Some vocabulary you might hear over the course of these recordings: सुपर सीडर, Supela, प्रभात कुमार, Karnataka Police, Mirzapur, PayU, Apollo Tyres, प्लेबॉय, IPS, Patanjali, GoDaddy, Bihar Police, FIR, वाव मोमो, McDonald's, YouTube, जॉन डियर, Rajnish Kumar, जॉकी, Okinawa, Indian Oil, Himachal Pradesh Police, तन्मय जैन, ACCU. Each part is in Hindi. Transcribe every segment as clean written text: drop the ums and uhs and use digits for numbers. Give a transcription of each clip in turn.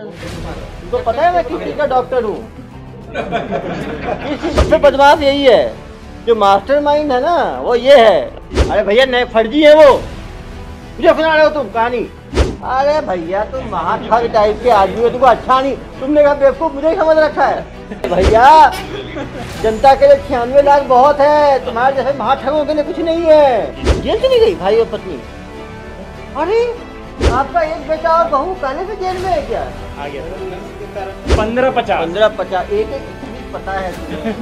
तो पता है मैं किसी का डॉक्टर हूँ। सबसे बदमाश यही है, जो मास्टरमाइंड है ना वो ये है। अरे भैया नए फर्जी है वो, मुझे सुना रहे हो तुम कहानी। अरे भैया तुम महाठग टाइप के आदमी हो, तुमको अच्छा नहीं। तुमने कहा बेवकूफ, मुझे समझ रखा है। भैया जनता के लिए 96 लाख बहुत है, तुम्हारे जैसे महाठगों के लिए कुछ नहीं है। जेल चली गई भाई और पत्नी। अरे आपका एक बेटा और बहू पहले से जेल में है क्या? आ गया 15-50 एक पता है।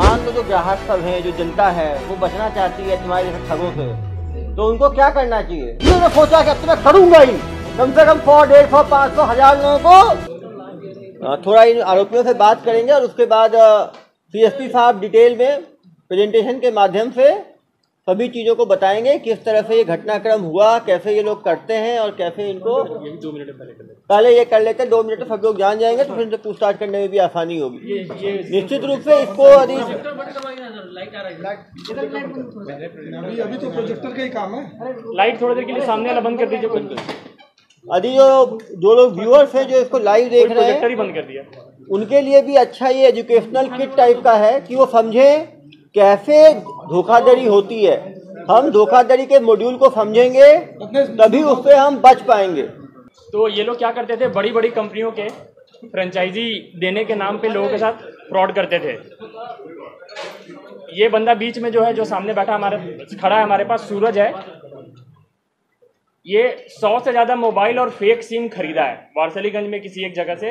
मान लो जो ग्राहक सब है, जो जनता है, वो बचना चाहती है तुम्हारे जैसे ठगों से, तो उनको क्या करना चाहिए? मैंने सोचा कि अब तो मैं करूंगा ही, कम से कम 100, 150, 500, 1000 लोगों को। थोड़ा इन आरोपियों से बात करेंगे और उसके बाद CSP साहब डिटेल में प्रेजेंटेशन के माध्यम से सभी चीज़ों को बताएंगे, किस तरह से ये घटनाक्रम हुआ, कैसे ये लोग करते हैं और कैसे इनको। 2 मिनट पहले ये कर लेते हैं, 2 मिनट में सब लोग जान जाएंगे तो फिर इनसे पूछताछ करने में भी आसानी होगी। निश्चित रूप से इसको अभी तो प्रोजेक्टर का ही काम है। लाइट थोड़ी देर के लिए सामने वाला बंद कर दीजिए। अभी जो लोग व्यूअर्स हैं जो इसको लाइव देख रहे हैं, प्रोजेक्टर ही बंद कर दिया। उनके लिए भी अच्छा ये एजुकेशनल किट टाइप का है कि वो समझें कैसे धोखाधड़ी होती है। हम धोखाधड़ी के मॉड्यूल को समझेंगे तभी उससे हम बच पाएंगे। तो ये लोग क्या करते थे, बड़ी बड़ी कंपनियों के फ्रेंचाइजी देने के नाम पे लोगों के साथ फ्रॉड करते थे। ये बंदा बीच में जो है, जो सामने बैठा हमारे खड़ा है, हमारे पास सूरज है, ये 100 से ज़्यादा मोबाइल और फेक सिम खरीदा है वारिसलीगंज में किसी एक जगह से।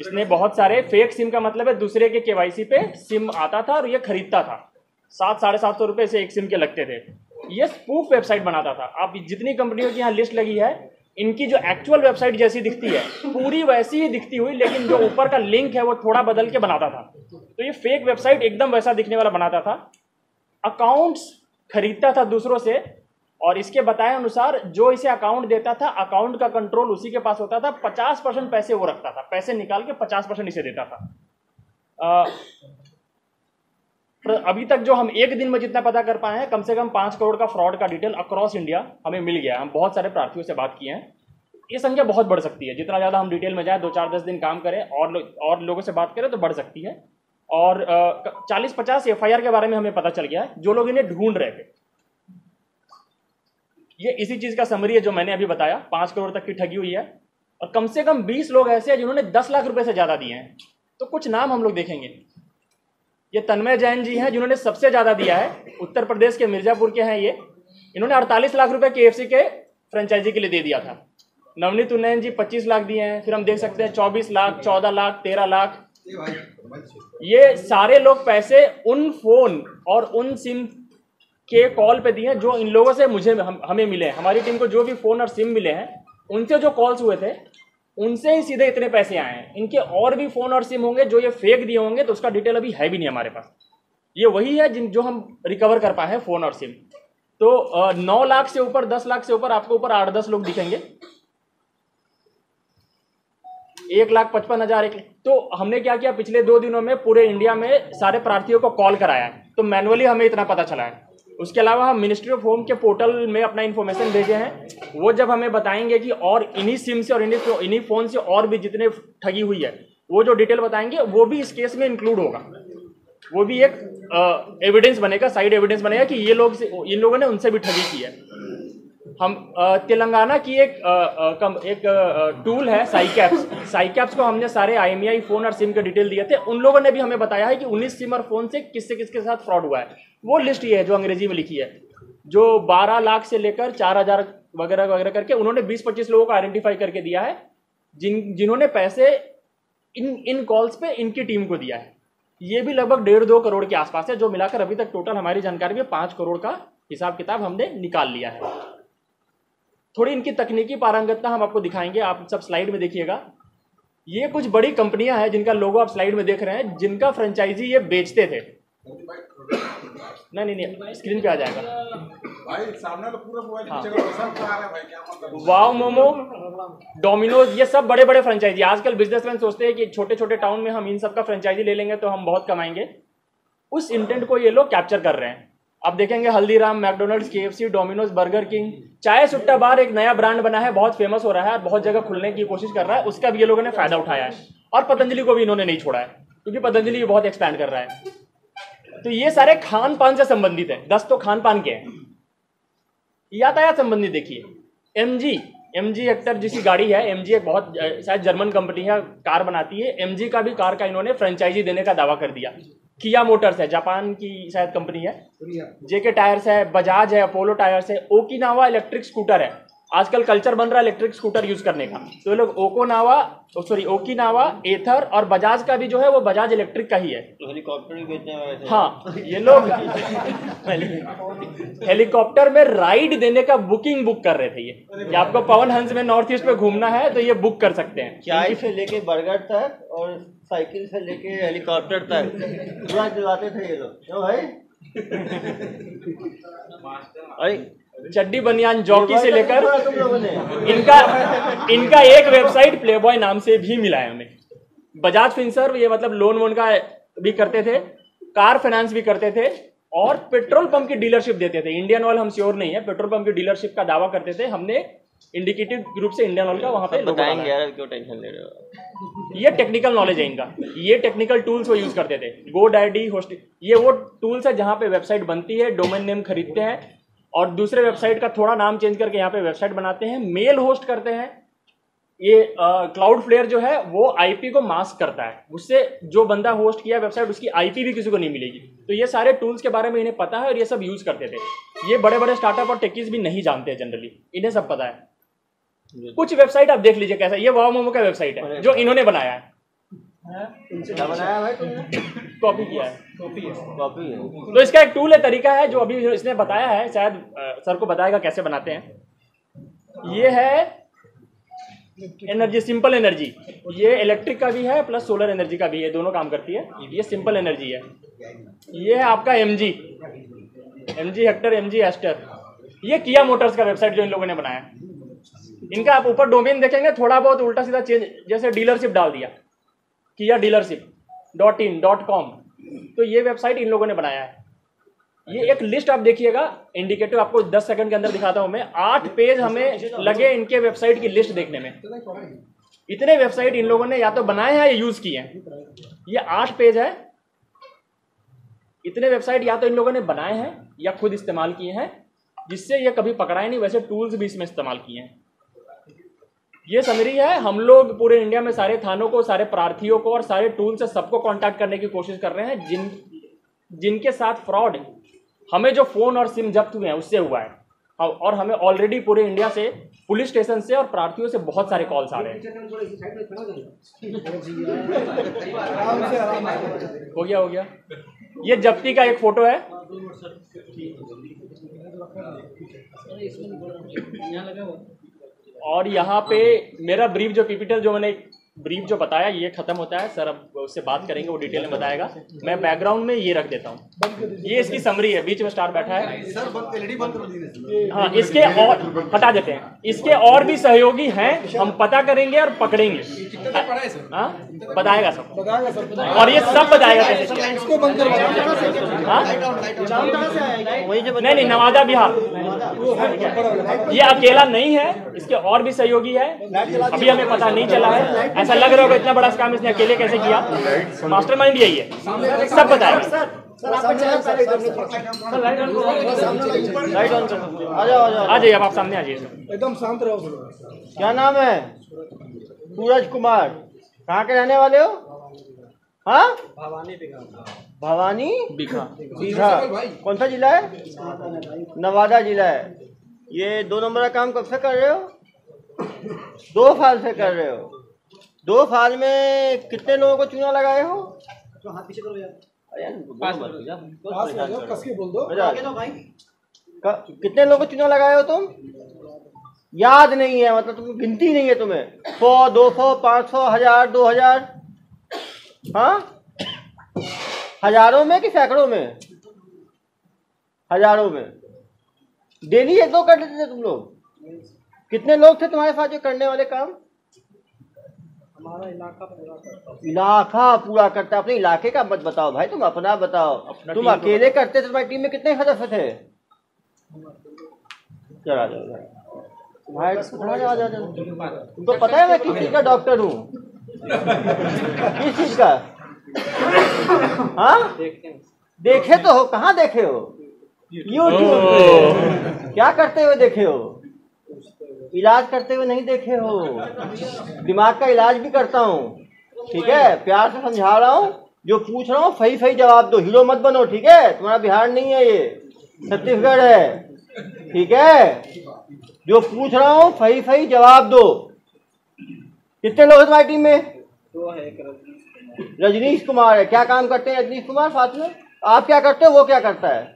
इसने बहुत सारे फेक सिम, का मतलब है दूसरे के KYC पे सिम आता था और ये खरीदता था। 700-750 रुपये से एक सिम के लगते थे। ये स्पूफ वेबसाइट बनाता था। आप जितनी कंपनियों की यहाँ लिस्ट लगी है, इनकी जो एक्चुअल वेबसाइट जैसी दिखती है पूरी वैसी ही दिखती हुई, लेकिन जो ऊपर का लिंक है वो थोड़ा बदल के बनाता था। तो ये फेक वेबसाइट एकदम वैसा दिखने वाला बनाता था। अकाउंट्स खरीदता था दूसरों से, और इसके बताए अनुसार जो इसे अकाउंट देता था, अकाउंट का कंट्रोल उसी के पास होता था। 50% पैसे वो रखता था, पैसे निकाल के 50% इसे देता था। अभी तक जो हम एक दिन में जितना पता कर पाए हैं, कम से कम 5 करोड़ का फ्रॉड का डिटेल अक्रॉस इंडिया हमें मिल गया। हम बहुत सारे प्रार्थियों से बात किए हैं। ये संख्या बहुत बढ़ सकती है जितना ज़्यादा हम डिटेल में जाए। 2-4-10 दिन काम करें और लोगों से बात करें तो बढ़ सकती है। और 40-50 FIR के बारे में हमें पता चल गया है, जो लोग इन्हें ढूंढ रहे थे। ये इसी चीज़ का समरी है जो मैंने अभी बताया। 5 करोड़ तक की ठगी हुई है और कम से कम 20 लोग ऐसे हैं जिन्होंने 10 लाख रुपए से ज़्यादा दिए हैं। तो कुछ नाम हम लोग देखेंगे। ये तन्मय जैन जी हैं जिन्होंने सबसे ज़्यादा दिया है, उत्तर प्रदेश के मिर्ज़ापुर के हैं ये। इन्होंने 48 लाख रुपये KFC के फ्रेंचाइजी के लिए दे दिया था। नवनीत उन्नयन जी 25 लाख दिए हैं। फिर हम देख सकते हैं 24 लाख, 14 लाख, 13 लाख। ये सारे लोग पैसे उन फोन और उन सिम के कॉल पे दिए हैं जो इन लोगों से हमें मिले हैं। हमारी टीम को जो भी फ़ोन और सिम मिले हैं, उनसे जो कॉल्स हुए थे उनसे ही सीधे इतने पैसे आए हैं। इनके और भी फ़ोन और सिम होंगे जो ये फेक दिए होंगे, तो उसका डिटेल अभी है भी नहीं हमारे पास। ये वही है जो हम रिकवर कर पाए हैं, फ़ोन और सिम। तो 9 लाख से ऊपर, 10 लाख से ऊपर आपको ऊपर 8-10 लोग दिखेंगे। 1,55,000। तो हमने क्या किया, पिछले 2 दिनों में पूरे इंडिया में सारे प्रार्थियों को कॉल कराया है, तो मैनुअली हमें इतना पता चला है। उसके अलावा हम मिनिस्ट्री ऑफ होम के पोर्टल में अपना इन्फॉर्मेशन भेजे हैं। वो जब हमें बताएंगे कि और इन्हीं सिम से और इन्हीं फ़ोन से और भी जितने ठगी हुई है, वो जो डिटेल बताएंगे वो भी इस केस में इंक्लूड होगा। वो भी एक एविडेंस बनेगा, साइड एविडेंस बनेगा कि इन लोगों ने उनसे भी ठगी की है। हम तेलंगाना की एक टूल है साइकैप्स को हमने सारे IMEI फ़ोन और सिम के डिटेल दिए थे। उन लोगों ने भी हमें बताया है कि 19 सिम और फ़ोन से किसके साथ फ्रॉड हुआ है। वो लिस्ट ये है जो अंग्रेजी में लिखी है, जो 12 लाख से लेकर 4,000 वगैरह वगैरह करके उन्होंने 20-25 लोगों को आइडेंटिफाई करके दिया है, जिन्होंने पैसे इन कॉल्स पे इनकी टीम को दिया है। ये भी लगभग 1.5-2 करोड़ के आसपास है, जो मिलाकर अभी तक टोटल हमारी जानकारी में 5 करोड़ का हिसाब किताब हमने निकाल लिया है। थोड़ी इनकी तकनीकी पारंगतता हम आपको दिखाएंगे, आप सब स्लाइड में देखिएगा। ये कुछ बड़ी कंपनियाँ हैं जिनका लोगो आप स्लाइड में देख रहे हैं, जिनका फ्रेंचाइजी ये बेचते थे। नहीं, स्क्रीन पे आ जाएगा भाई, सामने तो पूरा मोबाइल। वाव मोमो, डोमिनोज, ये सब बड़े बड़े फ्रेंचाइजी। आजकल बिजनेसमैन सोचते हैं कि छोटे छोटे टाउन में हम इन सब का फ्रेंचाइजी ले लेंगे तो हम बहुत कमाएंगे। उस इंटेंट को ये लोग कैप्चर कर रहे हैं। आप देखेंगे Haldiram, McDonald's, KFC, Domino's, burger king, Chai Sutta बार एक नया ब्रांड बना है, बहुत फेमस हो रहा है और बहुत जगह खुलने की कोशिश कर रहा है, उसका भी ये लोगों ने फायदा उठाया है। और पतंजलि को भी इन्होंने नहीं छोड़ा है क्योंकि पतंजलि भी बहुत एक्सपैंड कर रहा है। तो ये सारे खान पान से संबंधित है, 10 तो खान पान के हैं। यातायात संबंधित देखिए, एमजी एक्टर जिसकी गाड़ी है, एमजी एक बहुत शायद जर्मन कंपनी है, कार बनाती है, एमजी का भी कार का इन्होंने फ्रेंचाइजी देने का दावा कर दिया। किया मोटर्स है, जापान की शायद कंपनी है, जेके टायर्स है, बजाज है, अपोलो टायर्स है, ओकिनावा इलेक्ट्रिक स्कूटर है, आजकल कल्चर बन रहा है इलेक्ट्रिक स्कूटर यूज करने का, तो ये लोग ओकिनावा, एथर और बजाज का भी जो है वो बजाज इलेक्ट्रिक का ही है। तो हेलीकॉप्टर भी बेचने वाले, हाँ ये लोग हेलीकॉप्टर में राइड देने का बुक कर रहे थे ये। आपको पवन हंस में नॉर्थ ईस्ट में घूमना है तो ये बुक कर सकते हैं। चाय से लेके बर्गर तक और साइकिल से लेके हेलीकॉप्टर तक पूरा चलाते थे ये लोग। क्यों भाई, चड्डी बनियान जॉकी से लेकर इनका एक वेबसाइट प्लेबॉय नाम से भी मिला है हमें। बजाज फिनसर्व ये मतलब लोन वोन का भी करते थे, कार फाइनेंस भी करते थे और पेट्रोल पंप की डीलरशिप देते थे। इंडियन ऑयल हम श्योर नहीं है, पेट्रोल पंप की डीलरशिप का दावा करते थे। हमने इंडिकेटिव ग्रुप से इंडियन ऑयल का वहां पे बताएंगे यार, क्यों टेंशन ले रहे हो। ये टेक्निकल नॉलेज है इनका, ये टेक्निकल टूल्स वो यूज करते थे। गोडैडी, होस्टिंग, ये वो टूल्स है जहां पे वेबसाइट बनती है, डोमेन नेम खरीदते हैं और दूसरे वेबसाइट का थोड़ा नाम चेंज करके यहाँ पे वेबसाइट बनाते हैं, मेल होस्ट करते हैं। ये क्लाउडफ्लेयर जो है वो आईपी को मास्क करता है, उससे जो बंदा होस्ट किया वेबसाइट उसकी आईपी भी किसी को नहीं मिलेगी। तो ये सारे टूल्स के बारे में इन्हें पता है और ये सब यूज करते थे। ये बड़े बड़े स्टार्टअप और टेकीज भी नहीं जानते जनरली, इन्हें सब पता है। कुछ वेबसाइट आप देख लीजिए कैसा, ये वाव मोमो का वेबसाइट है जो इन्होंने बनाया है, कॉपी किया है। तो इसका एक टूल है, तरीका है जो अभी इसने बताया है, शायद सर को बताएगा कैसे बनाते हैं। ये है एनर्जी, सिंपल एनर्जी, ये इलेक्ट्रिक का भी है प्लस सोलर एनर्जी का भी है, दोनों काम करती है। ये सिंपल एनर्जी है। ये है आपका एमजी हेक्टर, एमजी एस्टर, ये किया मोटर्स का वेबसाइट जो इन लोगों ने बनाया। इनका आप ऊपर डोमेन देखेंगे, थोड़ा बहुत उल्टा सीधा चेंज, जैसे डीलरशिप डाल दिया, किया डीलरशिप .in.com, तो ये वेबसाइट इन लोगों ने बनाया है। ये एक लिस्ट आप देखिएगा, इंडिकेटिव आपको 10 सेकंड के अंदर दिखाता हूं मैं। 8 पेज हमें लगे इनके वेबसाइट की लिस्ट देखने में, इतने वेबसाइट इन लोगों ने या तो बनाए हैं या यूज किए हैं। ये 8 पेज है, इतने वेबसाइट या तो इन लोगों ने बनाए हैं या खुद इस्तेमाल किए हैं, जिससे ये कभी पकड़ा ही नहीं। वैसे टूल्स भी इसमें इस्तेमाल किए हैं। ये समरी है, हम लोग पूरे इंडिया में सारे थानों को, सारे प्रार्थियों को और सारे टूल से सबको कांटेक्ट करने की कोशिश कर रहे हैं जिनके साथ फ्रॉड हमें जो फ़ोन और सिम जब्त हुए हैं उससे हुआ है। और हमें ऑलरेडी पूरे इंडिया से, पुलिस स्टेशन से और प्रार्थियों से बहुत सारे कॉल्स आ रहे हैं। हो गया। ये जब्ती का एक फोटो है। और यहाँ पे मेरा ब्रीफ जो पीपीटी जो मैंने ब्रीफ जो बताया ये खत्म होता है। सर अब उससे बात करेंगे, वो डिटेल में बताएगा। मैं बैकग्राउंड में ये रख देता हूँ, ये इसकी समरी है, बीच में स्टार बैठा है सर। हाँ, इसके और हटा देते हैं, इसके और भी सहयोगी हैं, हम पता करेंगे और पकड़ेंगे। हाँ बताएगा सब, और ये सब बताएगा कैसे। नहीं, नवादा बिहार, ये अकेला नहीं है, इसके और भी सहयोगी है। अभी हमें पता नहीं चला है, ऐसा लग रहा होगा इतना बड़ा काम इसने अकेले कैसे किया। मास्टरमाइंड यही है, सब बताएगा। आ जाइए आप सामने आ जाइए सर, एकदम शांत रहो। क्या नाम है? सूरज कुमार। कहाँ के रहने वाले हो? हाँ, भवानी बिघा। कौन सा जिला है? नवादा जिला है। ये 2 नंबर का काम कब से कर रहे हो? 2 साल से कर रहे हो। 2 साल में कितने लोगों को चूना लगाए हो? कितने लोगों को चूना लगाए हो तुम? याद नहीं है, मतलब तुम गिनती नहीं है तुम्हें। 100, 200, 500, 1000, 2000। हाँ, हजारों में कि सैकड़ों में? हजारों में। डेली 1-2 कर लेते थे तुम लोग। कितने लोग थे तुम्हारे साथ जो करने वाले काम? हमारा इलाका पूरा करता, इलाका पूरा करता। अपने इलाके का मत बताओ भाई, तुम अपना बताओ। तुम अकेले करते थे, तुम्हारी टीम में कितने सदस्य थे? चला जाओ भाई, तुमको पता है मैं किस चीज का डॉक्टर हूँ, किस चीज का? हाँ देखे तो हो, कहाँ देखे हो? YouTube पे। क्या करते हुए देखे हो? इलाज करते हुए नहीं देखे हो। दिमाग का इलाज भी करता हूँ, ठीक है? प्यार से समझा रहा हूँ, जो पूछ रहा हूँ सही सही जवाब दो, हीरो मत बनो, ठीक है? तुम्हारा बिहार नहीं है, ये छत्तीसगढ़ है, ठीक है? जो पूछ रहा हूँ सही सही जवाब दो। कितने लोग हैं तुम्हारी टीम में? दो है, रजनीश कुमार है। क्या काम करते हैं रजनीश कुमार? साथ में आप क्या करते हो, वो क्या करता है?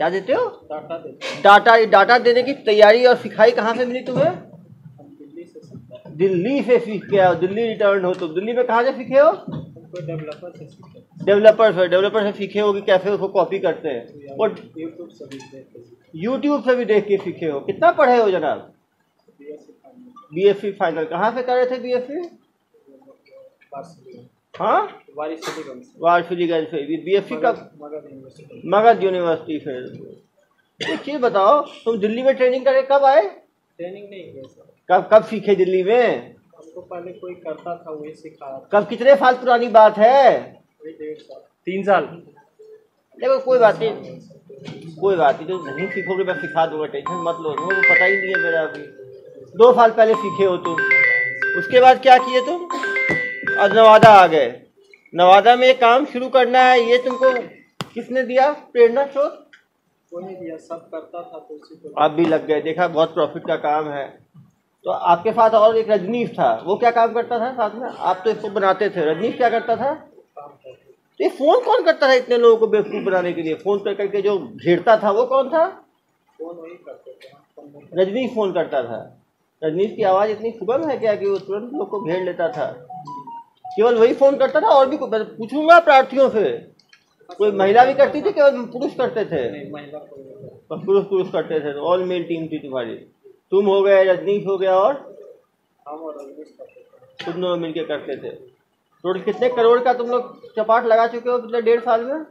क्या देते हो? डाटा। डाटा देने की तैयारी और सिखाई कहाँ से मिली तुम्हें? दिल्ली से सीख के आओ, दिल्ली रिटर्न हो तुम। दिल्ली में कहाँ से सीखे हो? डेवलपर से सीखे हो कि कैसे उसको कॉपी करते हैं, और यूट्यूब से भी देख के सीखे हो। कितना पढ़े हो जनाब? BSc final. कहाँ से कर रहे थे BSc? हाँ वारिसलीगंज से। BSc का मगध यूनिवर्सिटी से। एक चीज बताओ, तुम दिल्ली में ट्रेनिंग करे कब आए? ट्रेनिंग नहीं, कब सीखे दिल्ली में? हमको पहले कोई करता था, वही सिखा। कब? कितने साल पुरानी बात है? 3 साल। देखो कोई बात नहीं, कोई बात नहीं, तो नहीं सीखोगे मैं सिखा दूंगा, टेंशन मत लो। मुझे पता ही नहीं है मेरा। अभी 2 साल पहले सीखे हो तुम, उसके बाद क्या किए तुम? आज नवादा आ गए। नवादा में ये काम शुरू करना है, ये तुमको किसने दिया प्रेरणा स्रोत? कोई दिया, सब करता था तो उसी को। आप भी लग गए, देखा बहुत प्रॉफिट का काम है। तो आपके साथ और एक रजनीश था, वो क्या काम करता था साथ में? आप तो इसको बनाते थे, रजनीश क्या करता था? तो ये फोन कौन करता था इतने लोगों को बेवकूफ़ बनाने के लिए? फोन कर करके जो घेरता था वो कौन था? फोन वही करता था, रजनीश फोन करता था। रजनीश की आवाज़ इतनी सुगम है क्या कि वो तुरंत लोग को घेर लेता था? केवल वही फोन करता था? और भी पूछूंगा प्रार्थियों से, कोई महिला भी करती थी? केवल पुरुष करते थे? पुरुष करते थे। ऑल मेल टीम थी तुम्हारी। तुम हो गए, रजनीश हो गया, और तुम दोनों मिलके करते थे। टोटल कितने करोड़ का तुम लोग चपाट लगा चुके हो पिछले 1.5 साल में?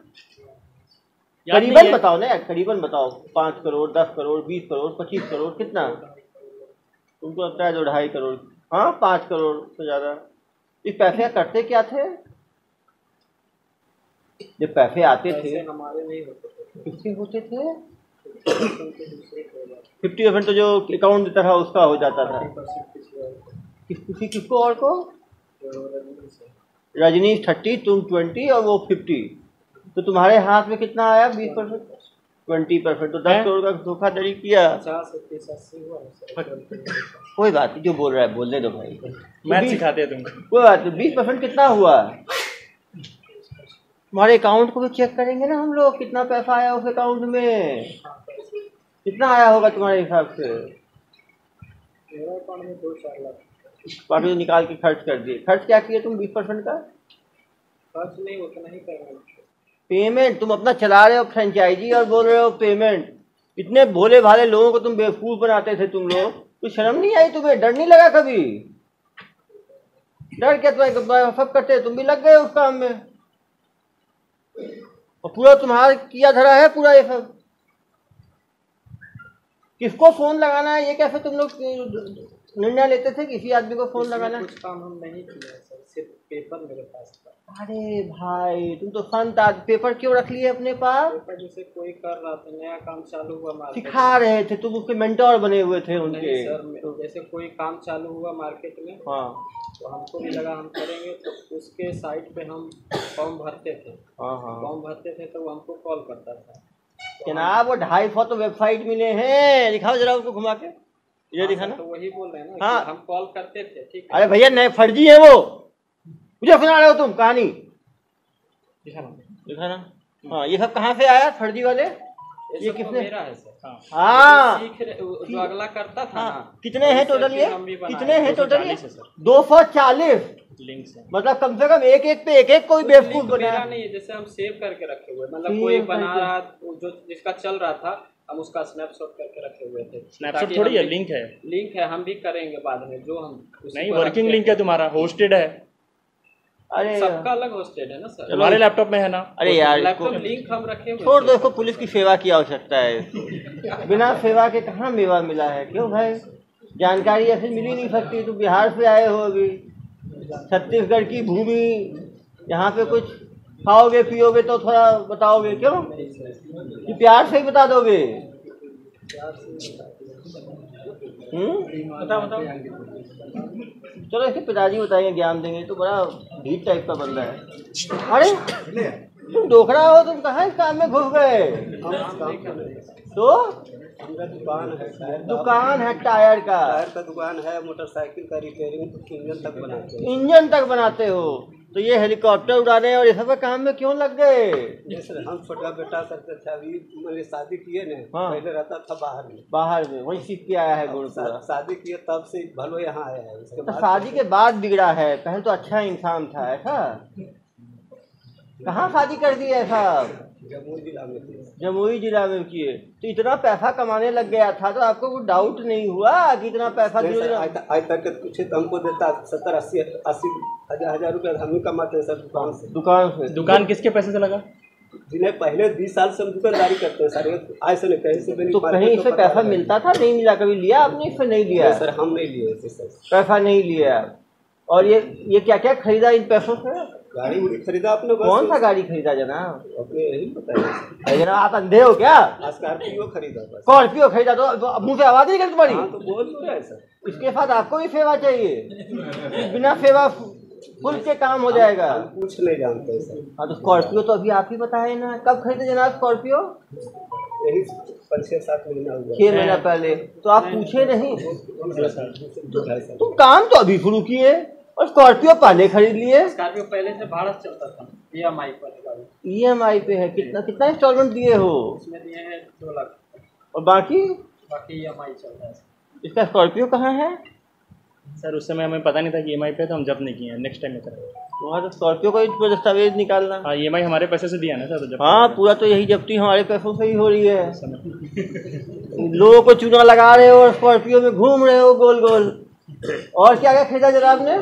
करीबन बताओ ना यार, करीबन बताओ। 5 करोड़, 10 करोड़, 20 करोड़, 25 करोड़, कितना तुमको लगता है? 2-2.5 करोड़। हाँ 5 करोड़ से ज़्यादा। इस पैसे करते क्या थे जब पैसे आते थे? हमारे नहीं होते, किसके होते थे? 50% तो जो अकाउंट देता था उसका हो जाता था। किसी किसको और को? रजनीश 30, तुम 20 और वो 50। तो तुम्हारे हाथ में कितना आया? 20%, 20%। तो 10 करोड़ का धोखाधड़ी किया। 50-80 कोई बात नहीं, जो बोल रहा है बोलने दो भाई, मैथ सिखाते हैं तुमको। कोई बात नहीं, 20% कितना हुआ? तुम्हारे अकाउंट को भी चेक करेंगे ना हम लोग, कितना पैसा आया उस अकाउंट में, कितना आया होगा तुम्हारे हिसाब से? बाकी निकाल के खर्च कर दिए। खर्च क्या किए तुम 20% का? खर्च नहीं, उतना ही करना। पेमेंट तुम अपना चला रहे हो, फ्रेंचाइजी, और बोल रहे हो पेमेंट। इतने भोले भाले लोगों को तुम बेवकूफ़ बनाते थे तुम लोग। कुछ शर्म नहीं आई तुम्हें? डर नहीं लगा कभी? डर क्या? तुम्हें सब करते, तुम भी लग गए उस काम में, और पूरा तुम्हारा किया धरा है पूरा ये सब। किसको फोन लगाना है ये कैसे तुम लोग निर्णय लेते थे? किसी आदमी को फोन लगाना? कुछ काम हम नहीं किया सर, सिर्फ पेपर मेरे पास था। अरे भाई तुम तो संत आज, पेपर क्यों रख लिए अपने पास? पेपर जैसे कोई कर रहा था, नया काम चालू हुआ, सिखा रहे थे, तुम उसके मेंटोर बने हुए थे उनके। सर जैसे कोई काम चालू हुआ मार्केट में, हाँ, तो हमको भी लगा हम करेंगे, तो उसके साइट पे हम फॉर्म भरते थे। फॉर्म भरते थे तो वो हमको कॉल करता था। जनाब वो 250 तो वेबसाइट मिले हैं, दिखाओ जरा उसको घुमा के, ये दिखाना। तो वही बोल रहे हैं ना, हाँ हम कॉल करते थे, ठीक है? अरे भैया नए फर्जी है वो, मुझे सुना रहे हो तुम कहानी? दिखाना। हाँ ये सब कहाँ से आया फर्जी वाले? ये किसने? मेरा है सर। हाँ जो अगला करता था। हाँ कितने हैं टोटल ये? कितने हैं टोटल ये? 240 लिंक है, मतलब कम से कम एक पे एक कोई बेवकूफ बनाया नहीं है। जैसे हम सेव करके रखे हुए, मतलब कोई बना रहा, जो जिसका चल रहा था हम उसका स्नैपशॉट करके रखे हुए थे। स्नैपशॉट थोड़ी है, लिंक है, लिंक है, हम भी करेंगे बाद में जो हम नहीं वर्किंग लिंक है तुम्हारा होस्टेड है। अरे सबका अलग होस्टेड है ना सर, हमारे लैपटॉप में है ना। अरे यार लैपटॉप लिंक हम रखे हुए छोड़ दो इसको, पुलिस की सेवा की आवश्यकता है, बिना सेवा के कहाँ मेवा मिला है। क्यों भाई जानकारी ऐसे मिल ही नहीं सकती। तो बिहार से आए हो अभी, छत्तीसगढ़ की भूमि, यहाँ पे कुछ खाओगे पियोगे तो थोड़ा बताओगे, क्यों कि प्यार से ही बता दोगे। बताओ चलो इसके पिताजी बताएंगे, ज्ञान देंगे। तो बड़ा भीड़ टाइप का बंदा है। अरे तुम डोखरा हो, तुम कहाँ इस काम में घुस गए? तो दुकान है टायर का, टायर का दुकान है, मोटरसाइकिल का रिपेयरिंग, इंजन तक बनाते हो, इंजन तक बनाते हो। तो ये हेलीकॉप्टर उड़ाने और ये सब काम में क्यों लग गए? हम छोटा बेटा सर अभी मैंने शादी किए ने, पहले रहता था बाहर में, बाहर में वही सीख के आया है गोड़पुरा। शादी किए तब से भलो यहाँ आया है, उसके बाद शादी के बाद बिगड़ा है। पहले तो अच्छा इंसान था, ऐसा कहाँ शादी कर दी है साहब? जमुई जिला में, जमुई जिला में किए। तो इतना पैसा कमाने लग गया था तो आपको कुछ डाउट नहीं हुआ कि इतना पैसा आज तक कुछ हमको देता 70-80 हजार रुपया हम कमाते हैं सर दुकान से। दुकान किसके पैसे से लगा? जिन्हें पहले 20 साल से हम दुकानदारी करते हैं सर, आज से नहीं कहीं से नहीं। तो कहीं इससे पैसा मिलता था? नहीं मिला। कभी लिया आपने इससे? नहीं लिया सर, हम नहीं लिए पैसा, नहीं लिया। और ये क्या क्या खरीदा इन पैसों से? गाड़ी उड़ी खरीदा आपने? कौन सा गाड़ी खरीदा जनाब? अपने यही बताइए जनाब। आप अंधे हो क्या? स्कॉर्पियो खरीदा। स्कॉर्पियो खरीदा तो मुँह से आवाज़ नहीं निकल तुम्हारी। हाँ तो बोल तो रहा है सर, इसके साथ आपको भी सेवा चाहिए, बिना सेवा फुल के काम हो जाएगा। कुछ नहीं जानते सर। हाँ तो स्कॉर्पियो तो अभी आप ही बताए ना, कब खरीदे जनाब स्कॉर्पियो? यही 5-7 महीना हो गया, 6 महीना पहले। तो आप पूछे नहीं? तो काम तो अभी शुरू किए और स्कॉर्पियो पहले खरीद लिए। स्कॉर्पियो पहले से भाड़ा चलता था, EMI पर, EMI पे है। कितना कितना इंस्टॉलमेंट दिए हो? इसमें दिए हैं 2 लाख और बाकी EMI चल रहा है। इसका स्कॉर्पियो कहाँ है सर? उस समय हमें पता नहीं था कि EMI पे, तो हम जब नहीं किए, नेक्स्ट टाइम में करेंगे। वहाँ तो स्कॉर्पियो का एक दस्तावेज निकालना। हाँ EMI हमारे पैसे से दिया ना सर, तो हाँ पूरा तो यही जब्ती हमारे पैसों से ही हो रही है। लोगों को चूना लगा रहे हो और स्कॉर्पियो में घूम रहे हो गोल गोल। और क्या क्या खरीदा जनाब ने?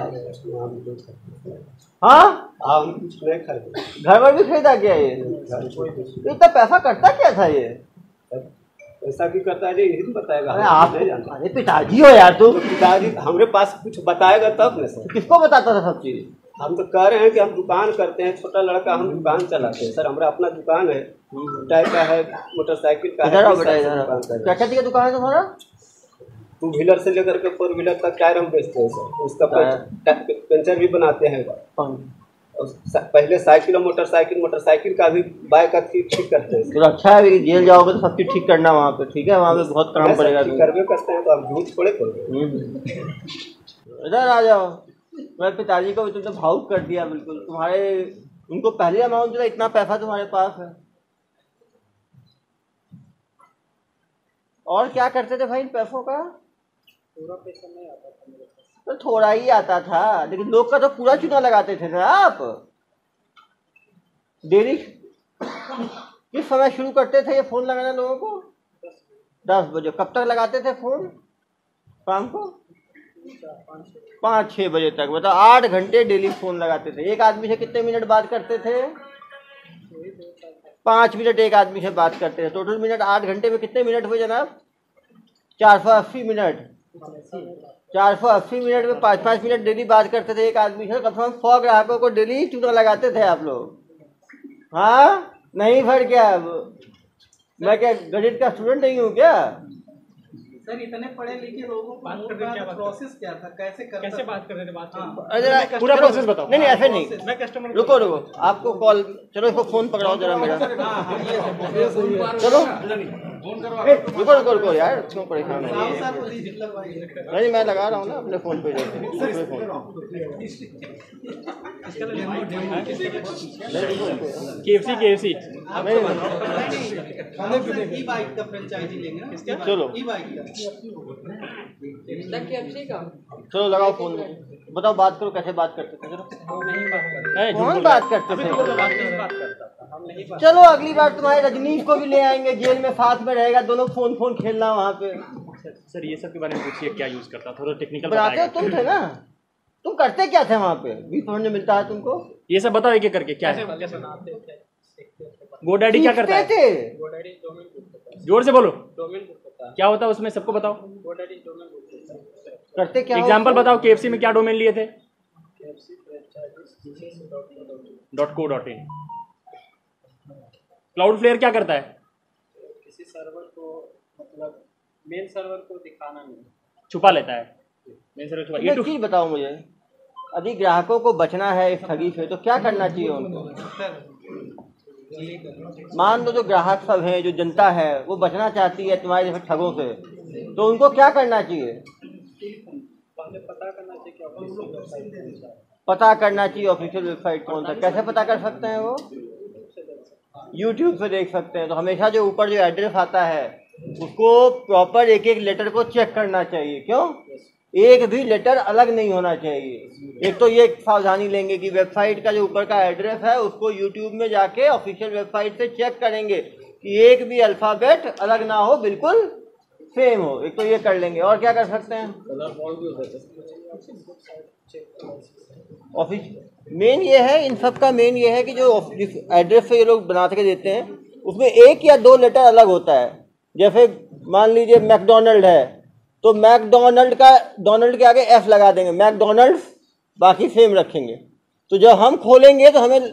हाँ घर पर भी खरीदा क्या? ये इतना पैसा करता क्या था? ये पैसा भी करता है यही बताएगा। अरे पिताजी हो यार तुम। पिताजी हमारे पास कुछ बताएगा तब ना सर। किसको बताता था सब चीज? हम तो कह रहे हैं कि हम दुकान करते हैं, छोटा लड़का, हम दुकान चलाते हैं सर, हमारा अपना दुकान है, टायर का है, मोटरसाइकिल का है। क्या क्या दुकान है तुम्हारा? टू व्हीलर से लेकर के 4 व्हीलर तक टायर हम बेचते हैं सर, उसका पंचर भी बनाते हैं। पहले साइकिल और मोटरसाइकिल, मोटरसाइकिल का भी बाइक का ठीक करते हैं। तो अच्छा है, जेल जाओगे तो सब चीज ठीक करना वहाँ पे, ठीक है? वहाँ पे बहुत काम पड़ेगा, करते हैं तो आप झूठ थोड़े पड़ेंगे। इधर आ जाओ। मेरे पिताजी को तुमने भावुक कर दिया बिल्कुल। तुम्हारे उनको पहले अमाउंट दिया, इतना पैसा तुम्हारे पास है। और क्या करते थे भाई इन पैसों का? पूरा पैसा नहीं आता था मेरे पास, तो थोड़ा ही आता था, लेकिन लोग का तो पूरा चुना लगाते थे ना आप। डेली किस समय शुरू करते थे ये फोन लगाना लोगों को? 10 बजे। कब तक लगाते थे फोन? शाम को 5-6 बजे तक। मतलब 8 घंटे डेली फोन लगाते थे। एक आदमी से कितने मिनट बात करते थे? 5 मिनट एक आदमी से बात करते हैं। टोटल मिनट 8 घंटे में कितने मिनट हुए जनाब? 480 मिनट। 480 मिनट में 5-5 मिनट डेली बात करते थे एक आदमी से। कम से कम 100 ग्राहकों को डेली चूना लगाते थे आप लोग। हाँ नहीं फिर क्या, मैं क्या गणित का स्टूडेंट नहीं हूँ क्या सर? इतने पढ़े लिखे लोगों का प्रोसेस क्या था? कैसे बात करते थे? बात पूरा प्रोसेस बताओ। नहीं ऐसे नहीं, मैं कस्टमर। रुको आपको कॉल, चलो इसको फोन पकड़ाओ जरा मेरा। चलो रुको यार, क्यों परेशान हो? नहीं मैं लगा रहा हूँ ना अपने फोन पे। KFC ई-बाइक का फ्रेंचाइजी लेंगे। चलो चलो लगाओ फोन, बताओ बात करो कैसे बात करते थे। चलो कौन बात करते थे? चलो अगली बार तुम्हारे रजनीश को भी ले आएंगे, जेल में साथ में रहेगा, दोनों फोन फोन खेलना वहाँ पे। सर ये सब के बारे में पूछिए, क्या यूज करता था, थोड़ा टेक्निकल बताइए। तुम थे ना, तुम करते क्या थे वहाँ पे, भी समझने मिलता है तुमको? ये सब बताओ एक एक करके, क्या है गोडैडी क्या करता है? जोर से बोलो, क्या होता है उसमें, सबको बताओ करते क्या। एग्जाम्पल बताओ, केएफसी में क्या डोमेन लिए थे? .co.in। क्लाउडफ्लेयर क्या करता है? किसी सर्वर को, मतलब मेन सर्वर को दिखाना नहीं, छुपा लेता है मेन सर्वर छुपा। ये चीज बताओ मुझे, यदि ग्राहकों को बचना है इस ठगी से तो क्या करना चाहिए उनको? मान लो जो ग्राहक सब है, जो जनता है, वो बचना चाहती है तुम्हारे जैसे ठगों से, तो उनको क्या करना चाहिए? पता करना चाहिए ऑफिशियल वेबसाइट कौन सा। कैसे पता कर सकते हैं? वो YouTube पे देख सकते हैं। तो हमेशा जो ऊपर जो एड्रेस आता है उसको प्रॉपर एक एक लेटर को चेक करना चाहिए। क्यों? एक भी लेटर अलग नहीं होना चाहिए। एक तो ये सावधानी लेंगे कि वेबसाइट का जो ऊपर का एड्रेस है उसको YouTube में जाके ऑफिशियल वेबसाइट से चेक करेंगे कि एक भी अल्फ़ाबेट अलग ना हो, बिल्कुल सेम हो। एक तो ये कर लेंगे, और क्या कर सकते हैं? ऑफिस मेन ये है, इन सब का मेन ये है कि जो एड्रेस से ये लोग बना के देते हैं उसमें एक या दो लेटर अलग होता है। जैसे मान लीजिए मैकडोनल्ड है, तो मैकडोनल्ड का डोनल्ड के आगे एफ लगा देंगे, मैकडोनल्ड, बाकी सेम रखेंगे। तो जब हम खोलेंगे तो हमें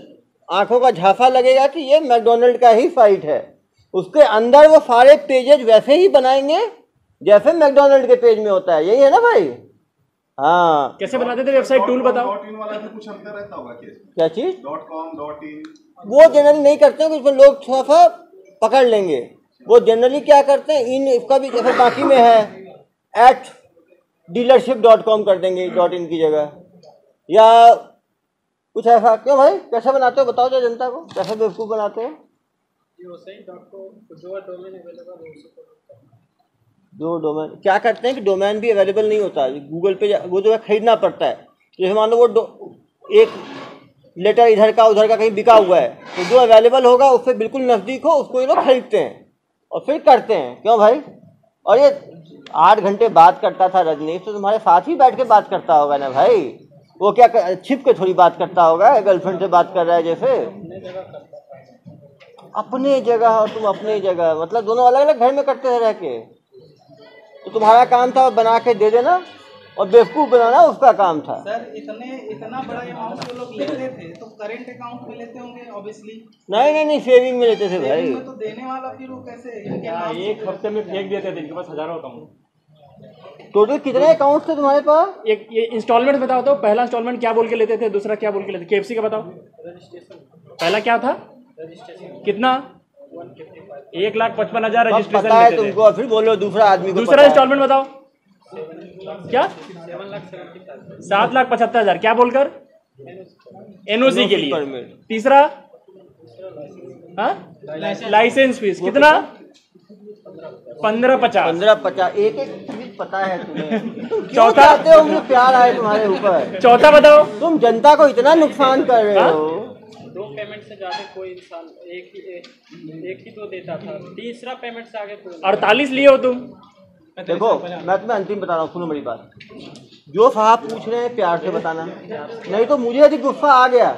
आँखों का झांसा लगेगा कि ये मैकडोनल्ड का ही साइट है। उसके अंदर वो सारे पेजेज वैसे ही बनाएंगे जैसे मैकडोनल्ड के पेज में होता है। यही है ना भाई? हाँ। कैसे बनाते थे? वेबसाइट टूल बताओ। कुछ अंतर रहता होगा क्या चीज? .com, .in वो जनरली नहीं करते हैं, उसमें लोग थोड़ा सा पकड़ लेंगे। वो जनरली क्या करते हैं, इन इसका भी जैसे बाकी में है @dealership.com कर देंगे .in की जगह, या कुछ ऐसा। क्यों भाई, कैसे बनाते हो बताओ जरा जनता को, कैसे बेवकूफ़ बनाते हो? दो डोमेन क्या करते हैं कि डोमेन भी अवेलेबल नहीं होता है गूगल पे, वो जो है खरीदना पड़ता है। जैसे मान लो वो एक लेटर इधर का उधर का कहीं बिका हुआ है, तो जो अवेलेबल होगा उससे बिल्कुल नज़दीक हो, उसको ये लोग खरीदते हैं और फिर करते हैं। क्यों भाई? और ये 8 घंटे बात करता था रजनीश, तो तुम्हारे साथ ही बैठ के बात करता होगा ना भाई? वो क्या छिप के थोड़ी बात करता होगा, गर्लफ्रेंड से बात कर रहा है जैसे। अपने जगह और तुम अपने जगह, मतलब दोनों अलग अलग घर में करते थे रह के। तो तुम्हारा काम था बना के दे देना, और बेवकूफ़ बनाना उसका काम था। सर इतना बड़ा अमाउंट जो लोग लेते थे तो करंट अकाउंट में लेते होंगे ऑब्वियसली। नहीं, सेविंग में लेते थे भाई। तो देने वाला फिर वो कैसे? एक हफ्ते में फेंक देते थे, इनके पास हजारों अकाउंट। टोटल कितने अकाउंट थे तुम्हारे पास? एक ये इंस्टॉलमेंट बताओ तो, पहला इंस्टॉलमेंट क्या बोल के लेते थे, दूसरा क्या बोल के लेते थे? KFC का बताओ, पहला क्या था, कितना? 1,55,000 रजिस्ट्रेशन पता है तुमको, फिर बोलो दूसरा आदमी को। दूसरा इंस्टॉलमेंट बताओ क्या? 7,75,000 क्या बोलकर, एनओसी के लिए। तीसरा लाइसेंस फीस, कितना? 15,50,000। एक पता है तुम्हें। चौथा आते हो, प्यार आए तुम्हारे ऊपर। चौथा बताओ, तुम जनता को इतना नुकसान कर रहे हो। 2 पेमेंट से ज्यादा कोई इंसान एक ही तो देता था। तीसरा पेमेंट से आगे 48 लिए हो तुम। देखो मैं तुम्हें अंतिम बता रहा हूँ, सुनो मेरी बात। जो साहब पूछ रहे हैं प्यार से बताना, नहीं तो मुझे यदि गुस्सा आ गया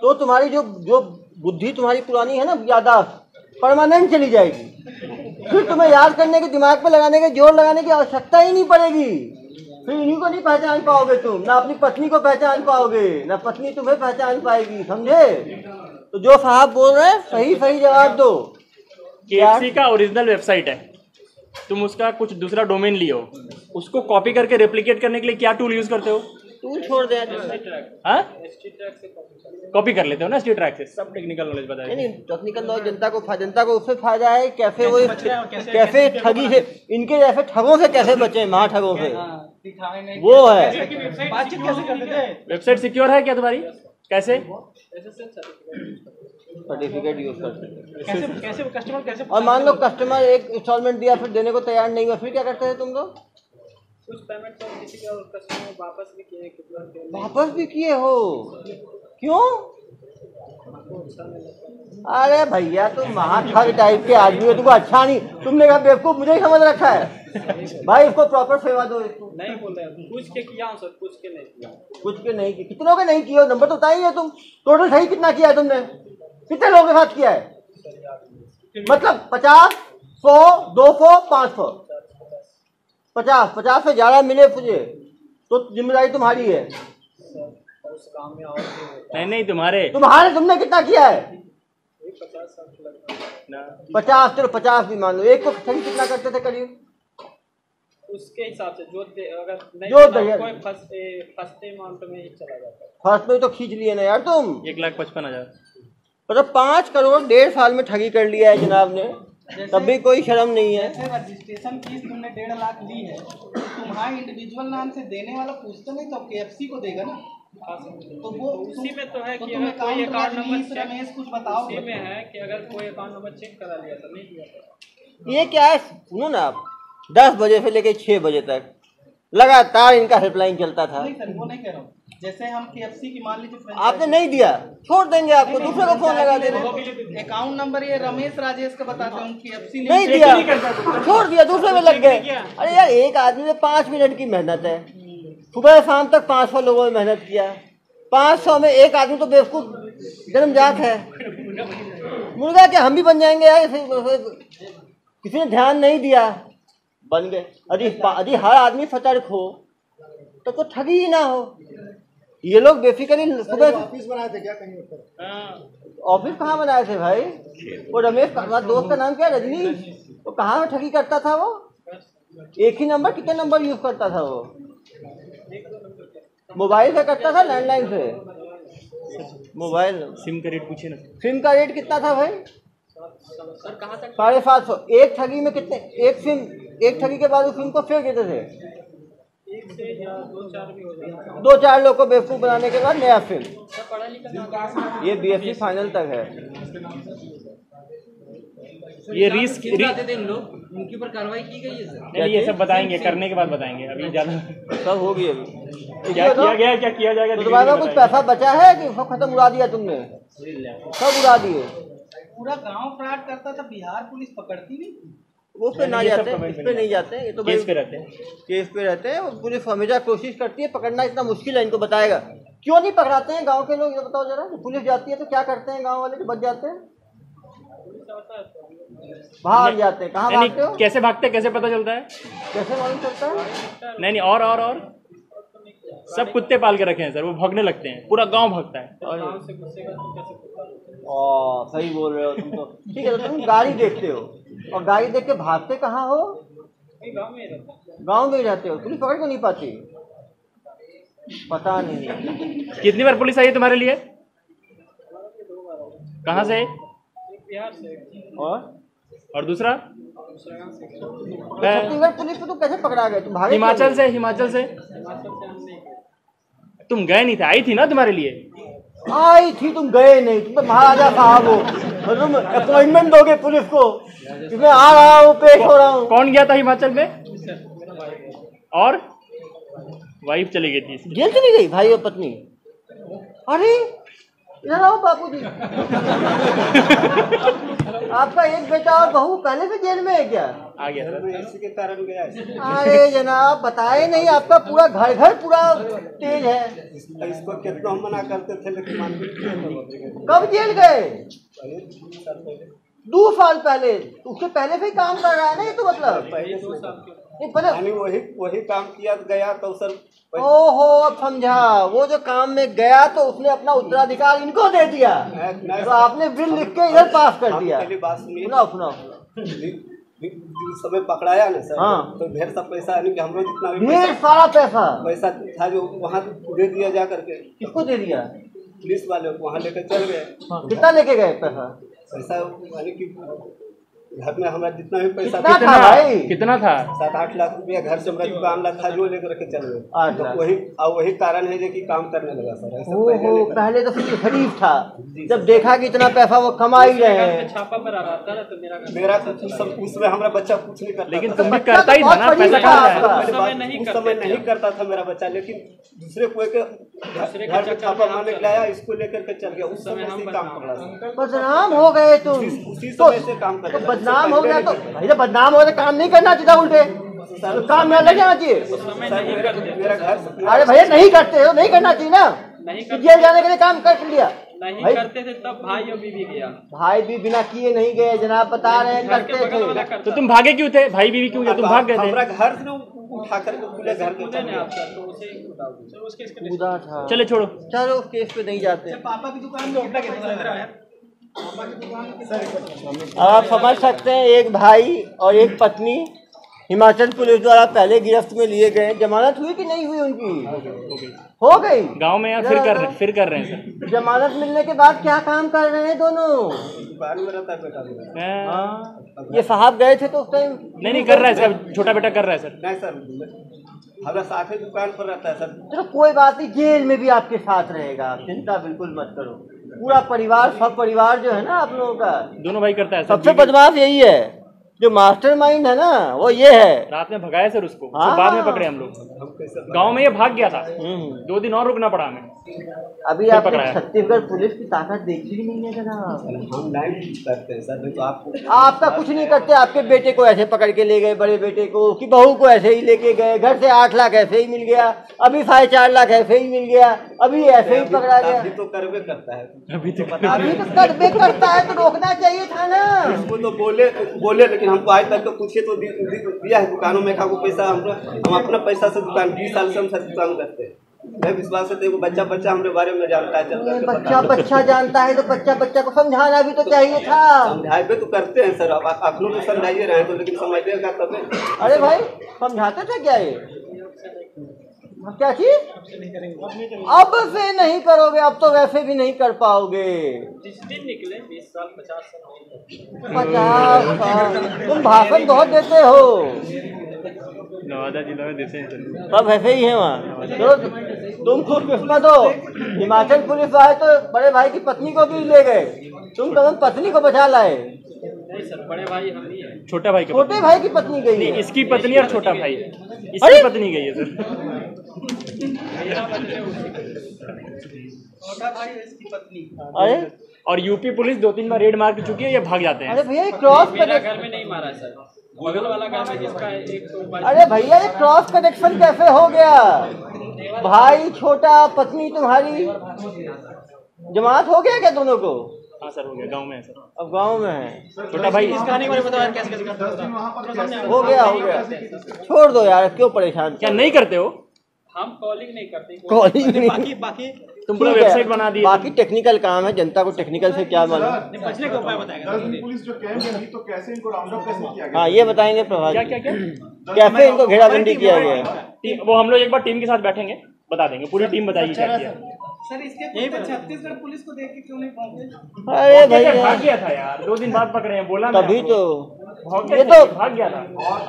तो तुम्हारी जो बुद्धि तुम्हारी पुरानी है ना, यादाश्त परमानेंट चली जाएगी। फिर तुम्हें याद करने के, दिमाग पर लगाने के, जोर लगाने की आवश्यकता ही नहीं पड़ेगी। फिर इन्हीं को नहीं पहचान पाओगे तुम, ना अपनी पत्नी को पहचान पाओगे, ना पत्नी तुम्हें पहचान पाएगी, समझे? तो जो साहब बोल रहे हैं सही सही जवाब दो। KFC का ओरिजिनल वेबसाइट है, तुम उसका कुछ दूसरा डोमेन लियो, उसको कॉपी करके रेप्लिकेट करने के लिए क्या टूल यूज करते हो? टूल छोड़ दे, कॉपी कर लेते हो ना ST ट्रैक से। सब टेक्निकल नॉलेज बताया। नहीं टेक्निकल नॉलेज जनता को उससे फायदा है। कैसे वो कैसे ठगी से, इनके जैसे ठगों से कैसे बचे, महा ठगों से, वो है। वेबसाइट सिक्योर है क्या तुम्हारी? कैसे? सर्टिफिकेट यूज करते। और मान लो कस्टमर एक इंस्टॉलमेंट दिया, फिर देने को तैयार नहीं हुआ, फिर क्या करते थे तुम लोग? कुछ पेमेंट तो किसी का कस्टमर वापस भी किए हो। क्यों? अरे भैया तुम महाठग टाइप के आदमी हो, तुमको अच्छा नहीं, तुमने कहा बेवकूफ मुझे ही समझ रखा है। भाई इसको प्रॉपर सेवा दो। नहीं बोल रहे कुछ के किया सर, कुछ के नहीं किया, कुछ के नहीं किया। कितनों के नहीं किया नंबर तो बताइए, तुम टोटल सही कितना किया है तुमने, कितने लोगों के साथ किया है? मतलब 50, 100, 200, 500, 50 से ज्यादा मिले मुझे तो जिम्मेदारी तुम्हारी है। नहीं तुम्हारे तुमने कितना किया है? 50, चलो 50 भी मान लो। एक को ठगी कितना करते थे करीब? उसके हिसाब से जो अगर नहीं फर्स्ट अमाउंट में ही चला जाता है। फर्स्ट में तो खींच लिए ना यार तुम 1,55,000। मतलब 5 करोड़ 1.5 साल में ठगी कर लिया है जनाब ने, तब भी कोई शर्म नहीं है। रजिस्ट्रेशन फीस तुमने 1.5 लाख ली है, तुम्हारे इंडिविजुअल नाम से देने वाला पूछता नहीं तो KFC को देगा ना, तो वो उसी में तो है कि अगर कोई अकाउंट नंबर रमेश कुछ बताओ में है कि अगर कोई अकाउंट नंबर चेक करा लिया तो नहीं किया। ये क्या है सुनो ना आप, 10 बजे से लेकर 6 बजे तक लगातार इनका हेल्पलाइन चलता था। नहीं सर वो नहीं कह रहा हूँ, जैसे हम KFC की मान लीजिए आपने नहीं दिया छोड़ देंगे आपको, दूसरे को फोन लगा देंगे। अकाउंट नंबर ये रमेश राजेश का बताते हैं, KFC नहीं दिया छोड़ दिया दूसरे में लग गए। अरे यार एक आदमी में 5 मिनट की मेहनत है, सुबह शाम तक 500 लोगों ने मेहनत किया, 500 में एक आदमी तो बेवकूफ जन्मजात है मुर्गा, क्या हम भी बन जाएंगे यार? किसी ने ध्यान नहीं दिया बन गए। यदि हर आदमी सतर्क हो तो ठगी ही ना हो। ये लोग बेसिकली सुबह ऑफिस बनाए थे क्या कहीं ऊपर? ऑफिस कहाँ बनाए थे भाई? वो रमेश दोस्त का नाम क्या रजनीश, वो कहाँ ठगी करता था? वो एक ही नंबर कितने नंबर यूज करता था? वो मोबाइल से करता था, लैंडलाइन से। मोबाइल सिम का रेट पूछे ना, सिम का रेट कितना था भाई? 750। एक ठगी में कितने एक सिम, एक ठगी के बाद उस सिम को फेंक देते थे। 2-4 लोग को बेवकूफ़ बनाने के बाद नया सिम। ये BSc फाइनल तक है। ये रिस्क उनके ऊपर कार्रवाई की गई है सर? ये सब बताएंगे करने के बाद बताएंगे, अभी ज्यादा सब होगी। अभी क्या किया गया क्या किया जाएगा? दोबारा कुछ पैसा बचा है कि सब खत्म उड़ा दिया तुमने? सब उड़ा दिए। पूरा गांव फ्रॉड करता था, बिहार पुलिस पकड़ती नहीं। वो पे ना जाते, इस पे नहीं जाते, ये तो केस पे रहते हैं, केस पे रहते हैं। पुलिस हमेशा कोशिश करती है पकड़ना, इतना मुश्किल है इनको बताएगा क्यों नहीं पकड़ाते हैं गाँव के लोग? ये बताओ जरा, पुलिस जाती है तो क्या करते हैं गाँव वाले? बच जाते हैं, भाग जाते हैं। कहाँ भागते हो? कैसे भागते कैसे पता चलता है? कैसे मालूम चलता है? नहीं और सब कुत्ते पाल के रखे हैं सर, वो भागने लगते हैं, पूरा गांव भागता है। और सही बोल रहे हो तुम तो, ठीक है। तुम गाड़ी देखते हो और गाड़ी देख के भागते कहाँ हो? गाँव में ही रहते हो, पुलिस पकड़ को नहीं पाती? पता नहीं। कितनी बार पुलिस आई है तुम्हारे लिए? कहाँ से? बिहार से। और दूसरा छत्तीसगढ़ पुलिस को तुम कैसे पकड़ा गए? तुम हिमाचल से? हिमाचल से तुम गए नहीं थे, आई थी ना तुम्हारे लिए? आई थी, तुम गए नहीं, तुम तो महाराजा साहब हो, तुम अपॉइंटमेंट दोगे पुलिस को, इसमें आ रहा हूँ पेश हो रहा हूँ। कौन गया था हिमाचल में? और वाइफ चली गई थी, जेल चली गई, भाई और पत्नी। अरे बापू जी आपका एक बेटा और बहू पहले से जेल में है क्या? आ गया सर के कारण गया। अरे जनाब बताए नहीं, आपका पूरा घर पूरा तेज है। इसको कितना हम मना करते थे लेकिन मानते। कब जेल गए? 2 साल पहले। उसके पहले भी काम कर रहा है ना ये तो, मतलब पहले 2 साल वही काम किया गया तो सर। ओहो अब समझा, वो जो काम में गया तो उसने अपना उत्तराधिकार इनको दे दिया, तो आपने बिल लिख के इधर पास कर दिया। समय पकड़ाया ना सर, तो ढेर सा पैसा हमको जितना भी ढेर सारा पैसा था जो वहाँ दे दिया जा करके। किसको दे दिया? पुलिस वाले, वहाँ लेकर चल गए। कितना लेके गए पैसा? पैसा घर में हमारा जितना भी पैसा कितना था 7-8 लाख रुपया घर से हमारा दुकान था जो लेकर के चल गए। तो वही कारण है कि काम करने लगा सर। पहले तो फिर गरीब था, जब देखा कि इतना पैसा वो कमा ही रहे हैं। छापा पर आ रहा था तो मेरा सब उसमें हमारा बच्चा कुछ नहीं करता, लेकिन तुम भी करता ही था ना, पैसा नहीं करता था मेरा बच्चा, लेकिन दूसरे कोई के घर में छापा मारने लाया, इसको लेकर के चल गया। उस समय हम काम कर रहा था, बदनाम हो गए। तो उसी समय से काम कर रहा था, बदनाम हो गया। तो भाई बदनाम हो गया, काम नहीं करना चाहिए, उल्टे काम में लग जाना चाहिए। अरे भैया नहीं करते हो, नहीं करना चाहिए ना, जेल जाने के लिए काम कर लिया। नहीं करते थे तब भाई और बीवी गया, भाई भी बिना किए नहीं गए जनाब, बता रहे हैं करते थे। तो तुम भागे क्यों थे, भाई बीवी क्यों गए, तुम भाग गए थे? घर से उठा करके पूरे घर को उसे चले छोड़ो, चलो केस पे नहीं जाते। पापा की दुकान में उठा के आप समझ सकते हैं, एक भाई और एक पत्नी हिमाचल पुलिस द्वारा पहले गिरफ्त में लिए गए। जमानत हुई कि नहीं हुई उनकी? हो गई। गांव में फिर कर रहे हैं सर। जमानत मिलने के बाद क्या काम कर रहे हैं दोनों? ये साहब गए थे तो उस टाइम नहीं कर रहा है सर, छोटा बेटा कर रहा है सर। नहीं सर, हमारा साथ ही दुकान पर रहता है सर। चलो कोई बात नहीं, जेल में भी आपके साथ रहेगा, चिंता बिल्कुल मत करो। पूरा परिवार, सब परिवार जो है ना आप लोगों का, दोनों भाई करता है। सबसे बदमाश यही है, जो मास्टरमाइंड है ना वो ये है। रात में भगाया सर उसको, बाद में पकड़े हम लोग। गांव में ये भाग गया था, 2 दिन और रुकना पड़ा हमें। अभी आप छत्तीसगढ़ पुलिस की ताकत देखी ही नहीं है जनाब, आपका कुछ नहीं करते। आपके बेटे को ऐसे पकड़ के ले गए, बड़े बेटे को, उसकी बहू को ऐसे ही लेके गए। घर से 8 लाख ऐसे ही मिल गया, अभी 4.5 लाख ऐसे ही मिल गया, अभी ऐसे ही पकड़ा गया। अभी तो करवे करता है, अभी तो करवे करता है, तो रोकना चाहिए था ना। उसको तो बोले, लेकिन हमको आज तक तो पूछे तो दिया है दुकानों में का को पैसा। हम अपना पैसा से दुकान 20 साल से हम सब दुकान करते हैं। मैं विश्वास है देखो, बच्चा हमारे बारे में जानता है, चलता बच्चा जानता है, तो बच्चा को समझाना भी तो चाहिए था। समझाए तो करते हैं सर, आप लोग समझाइए रहे तो, लेकिन समझिएगा तब। अरे भाई समझाता था क्या ये, क्या चीज अब से नहीं करोगे, अब तो वैसे भी नहीं कर पाओगे। जिस दिन निकले 20 साल 50 साल 50 साल, तुम भाषण बहुत देते हो। नवादा जिला में देते हैं सब, वैसे ही है वहाँ। तो तुम खुद किस्मत हो, हिमाचल पुलिस आए तो बड़े भाई की पत्नी को भी ले गए, तुम कदम पत्नी को बचा लाए। बड़े भाई हम ही है, छोटे भाई की पत्नी गई है, इसकी पत्नी और छोटा भाई इसकी पत्नी गई है सर। अरे और यूपी पुलिस 2-3 बार रेड मार चुकी है, ये भाग जाते हैं। अरे भैया क्रॉस घर में नहीं मारा सर, बगल वाला घर में जिसका एक। अरे भैया ये क्रॉस कनेक्शन कैसे हो गया, भाई छोटा पत्नी तुम्हारी, जमात हो गया क्या दोनों को? हाँ सर हो गया, गांव में है सर, अब गांव में है। छोटा भाई इस कहानी बारे बताओ यार, कैसे कैसे हो गया। छोड़ दो यार, क्यों परेशान, क्या नहीं करते हो? हम कॉलिंग नहीं करते, बाकी तुम पूरा वेबसाइट बना दिए, बाकी टेक्निकल काम है, जनता को टेक्निकल से क्या मालूम। बचने का उपाय बताएगा पुलिस जो कैंप है, तो कैसे इनको राउंड अप कैसे किया गया? हाँ ये बताएंगे प्रभात, कैसे इनको घेराबंदी किया गया। वो हम लोग एक बार टीम के साथ बैठेंगे, बता देंगे, पूरी टीम बताएगी क्या किया सर। इसके छत्तीसगढ़ पुलिस को देख के क्यों नहीं पहुंचे? अरे भाई भाग गया था यार, 2 दिन बाद पकड़े हैं, बोला तभी तो ये तो भाग गया था।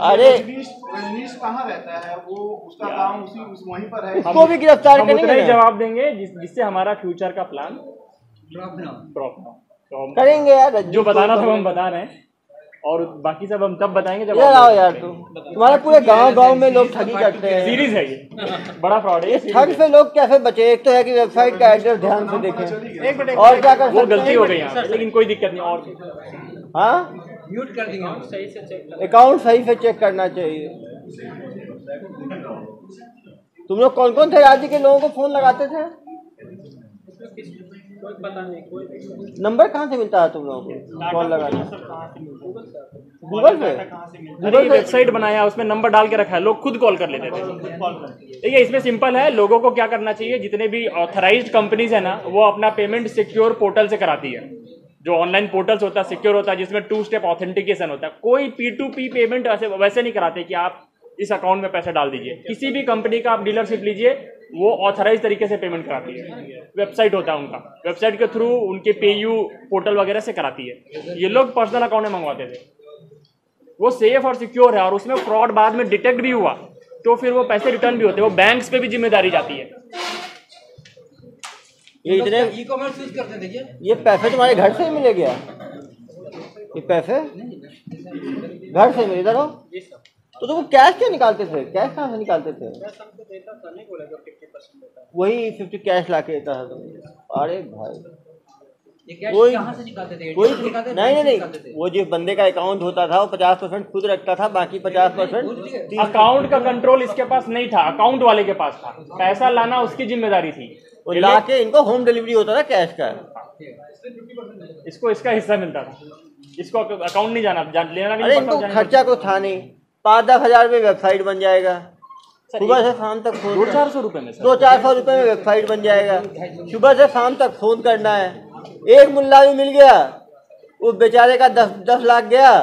अरे रजनीश कहाँ रहता है, वो उसका काम उसी वहीं पर है, उसको भी गिरफ्तार करेंगे, जवाब देंगे, जिससे हमारा फ्यूचर का प्लान ड्रॉप करेंगे यार। जो बताना था हम बता रहे हैं, और बाकी सब हम तब बताएंगे जब आओ यार। तो तुम्हारा पूरे गांव में लोग ठगी करते हैं, सीरीज है ये, बड़ा फ्रॉड है। ठग से लोग कैसे बचे? एक तो है कि वेबसाइट का एड्रेस ध्यान से देखें, और क्या कर सकते हैं, गलती हो गई यार, लेकिन कोई दिक्कत नहीं। और हाँ म्यूट कर देंगे, सही से चेक, अकाउंट सही से चेक करना चाहिए। तुम लोग कौन कौन थे राज्य के लोगों को फोन लगाते थे? कोई पता नहीं, नंबर कहाँ से मिलता है तुम लोगों को कॉल लगाना? गूगल पे, अरे वेबसाइट बनाया, उसमें नंबर डाल के रखा है, लोग खुद कॉल कर लेते थे। देखिए इसमें सिंपल है, लोगों को क्या करना चाहिए, जितने भी ऑथराइज्ड कंपनीज है ना, वो अपना पेमेंट सिक्योर पोर्टल से कराती है, जो ऑनलाइन पोर्टल्स होता है, सिक्योर होता है, जिसमें 2 स्टेप ऑथेंटिकेशन होता है। कोई P2P पेमेंट वैसे नहीं कराते कि आप इस अकाउंट में पैसा डाल दीजिए। किसी भी कंपनी का आप डीलरशिप लीजिए, वो ऑथराइज तरीके से पेमेंट कराती है, वेबसाइट होता है उनका, वेबसाइट के थ्रू उनके PayU पोर्टल वगैरह से कराती है। ये लोग पर्सनल अकाउंट में मंगवाते थे, वो सेफ और सिक्योर है और उसमें फ्रॉड बाद में डिटेक्ट भी हुआ तो फिर वो पैसे रिटर्न भी होते हैं, वो बैंक्स पे भी जिम्मेदारी जाती है। ये इतने ई कॉमर्स यूज करते थे क्या? ये पैसे तुम्हारे घर से ही मिले क्या? ये पैसे घर से मिले? इधर हो तो तुम कैश क्यों निकालते थे? कैश कहाँ से निकालते थे? वही 50 कैश ला के देता था। अरे भाई कोई से निकालते थे? कोई नहीं नहीं, वो जो बंदे का अकाउंट होता था वो 50% खुद रखता था, बाकी 50% अकाउंट का कंट्रोल इसके पास नहीं था, अकाउंट वाले के पास था। पैसा लाना उसकी जिम्मेदारी थी और लाके इनको होम डिलीवरी होता था कैश का, इसको इसका हिस्सा मिलता था, इसको अकाउंट नहीं जाना लेना, खर्चा को था नहीं। 5-10 हज़ार में वेबसाइट बन जाएगा, सुबह से शाम तक फोन, 200-400 रुपये में 200-400 रुपये में वेबसाइट बन जाएगा, सुबह से शाम तक फोन करना है। एक मुल्ला भी मिल गया, वो बेचारे का 10 लाख गया,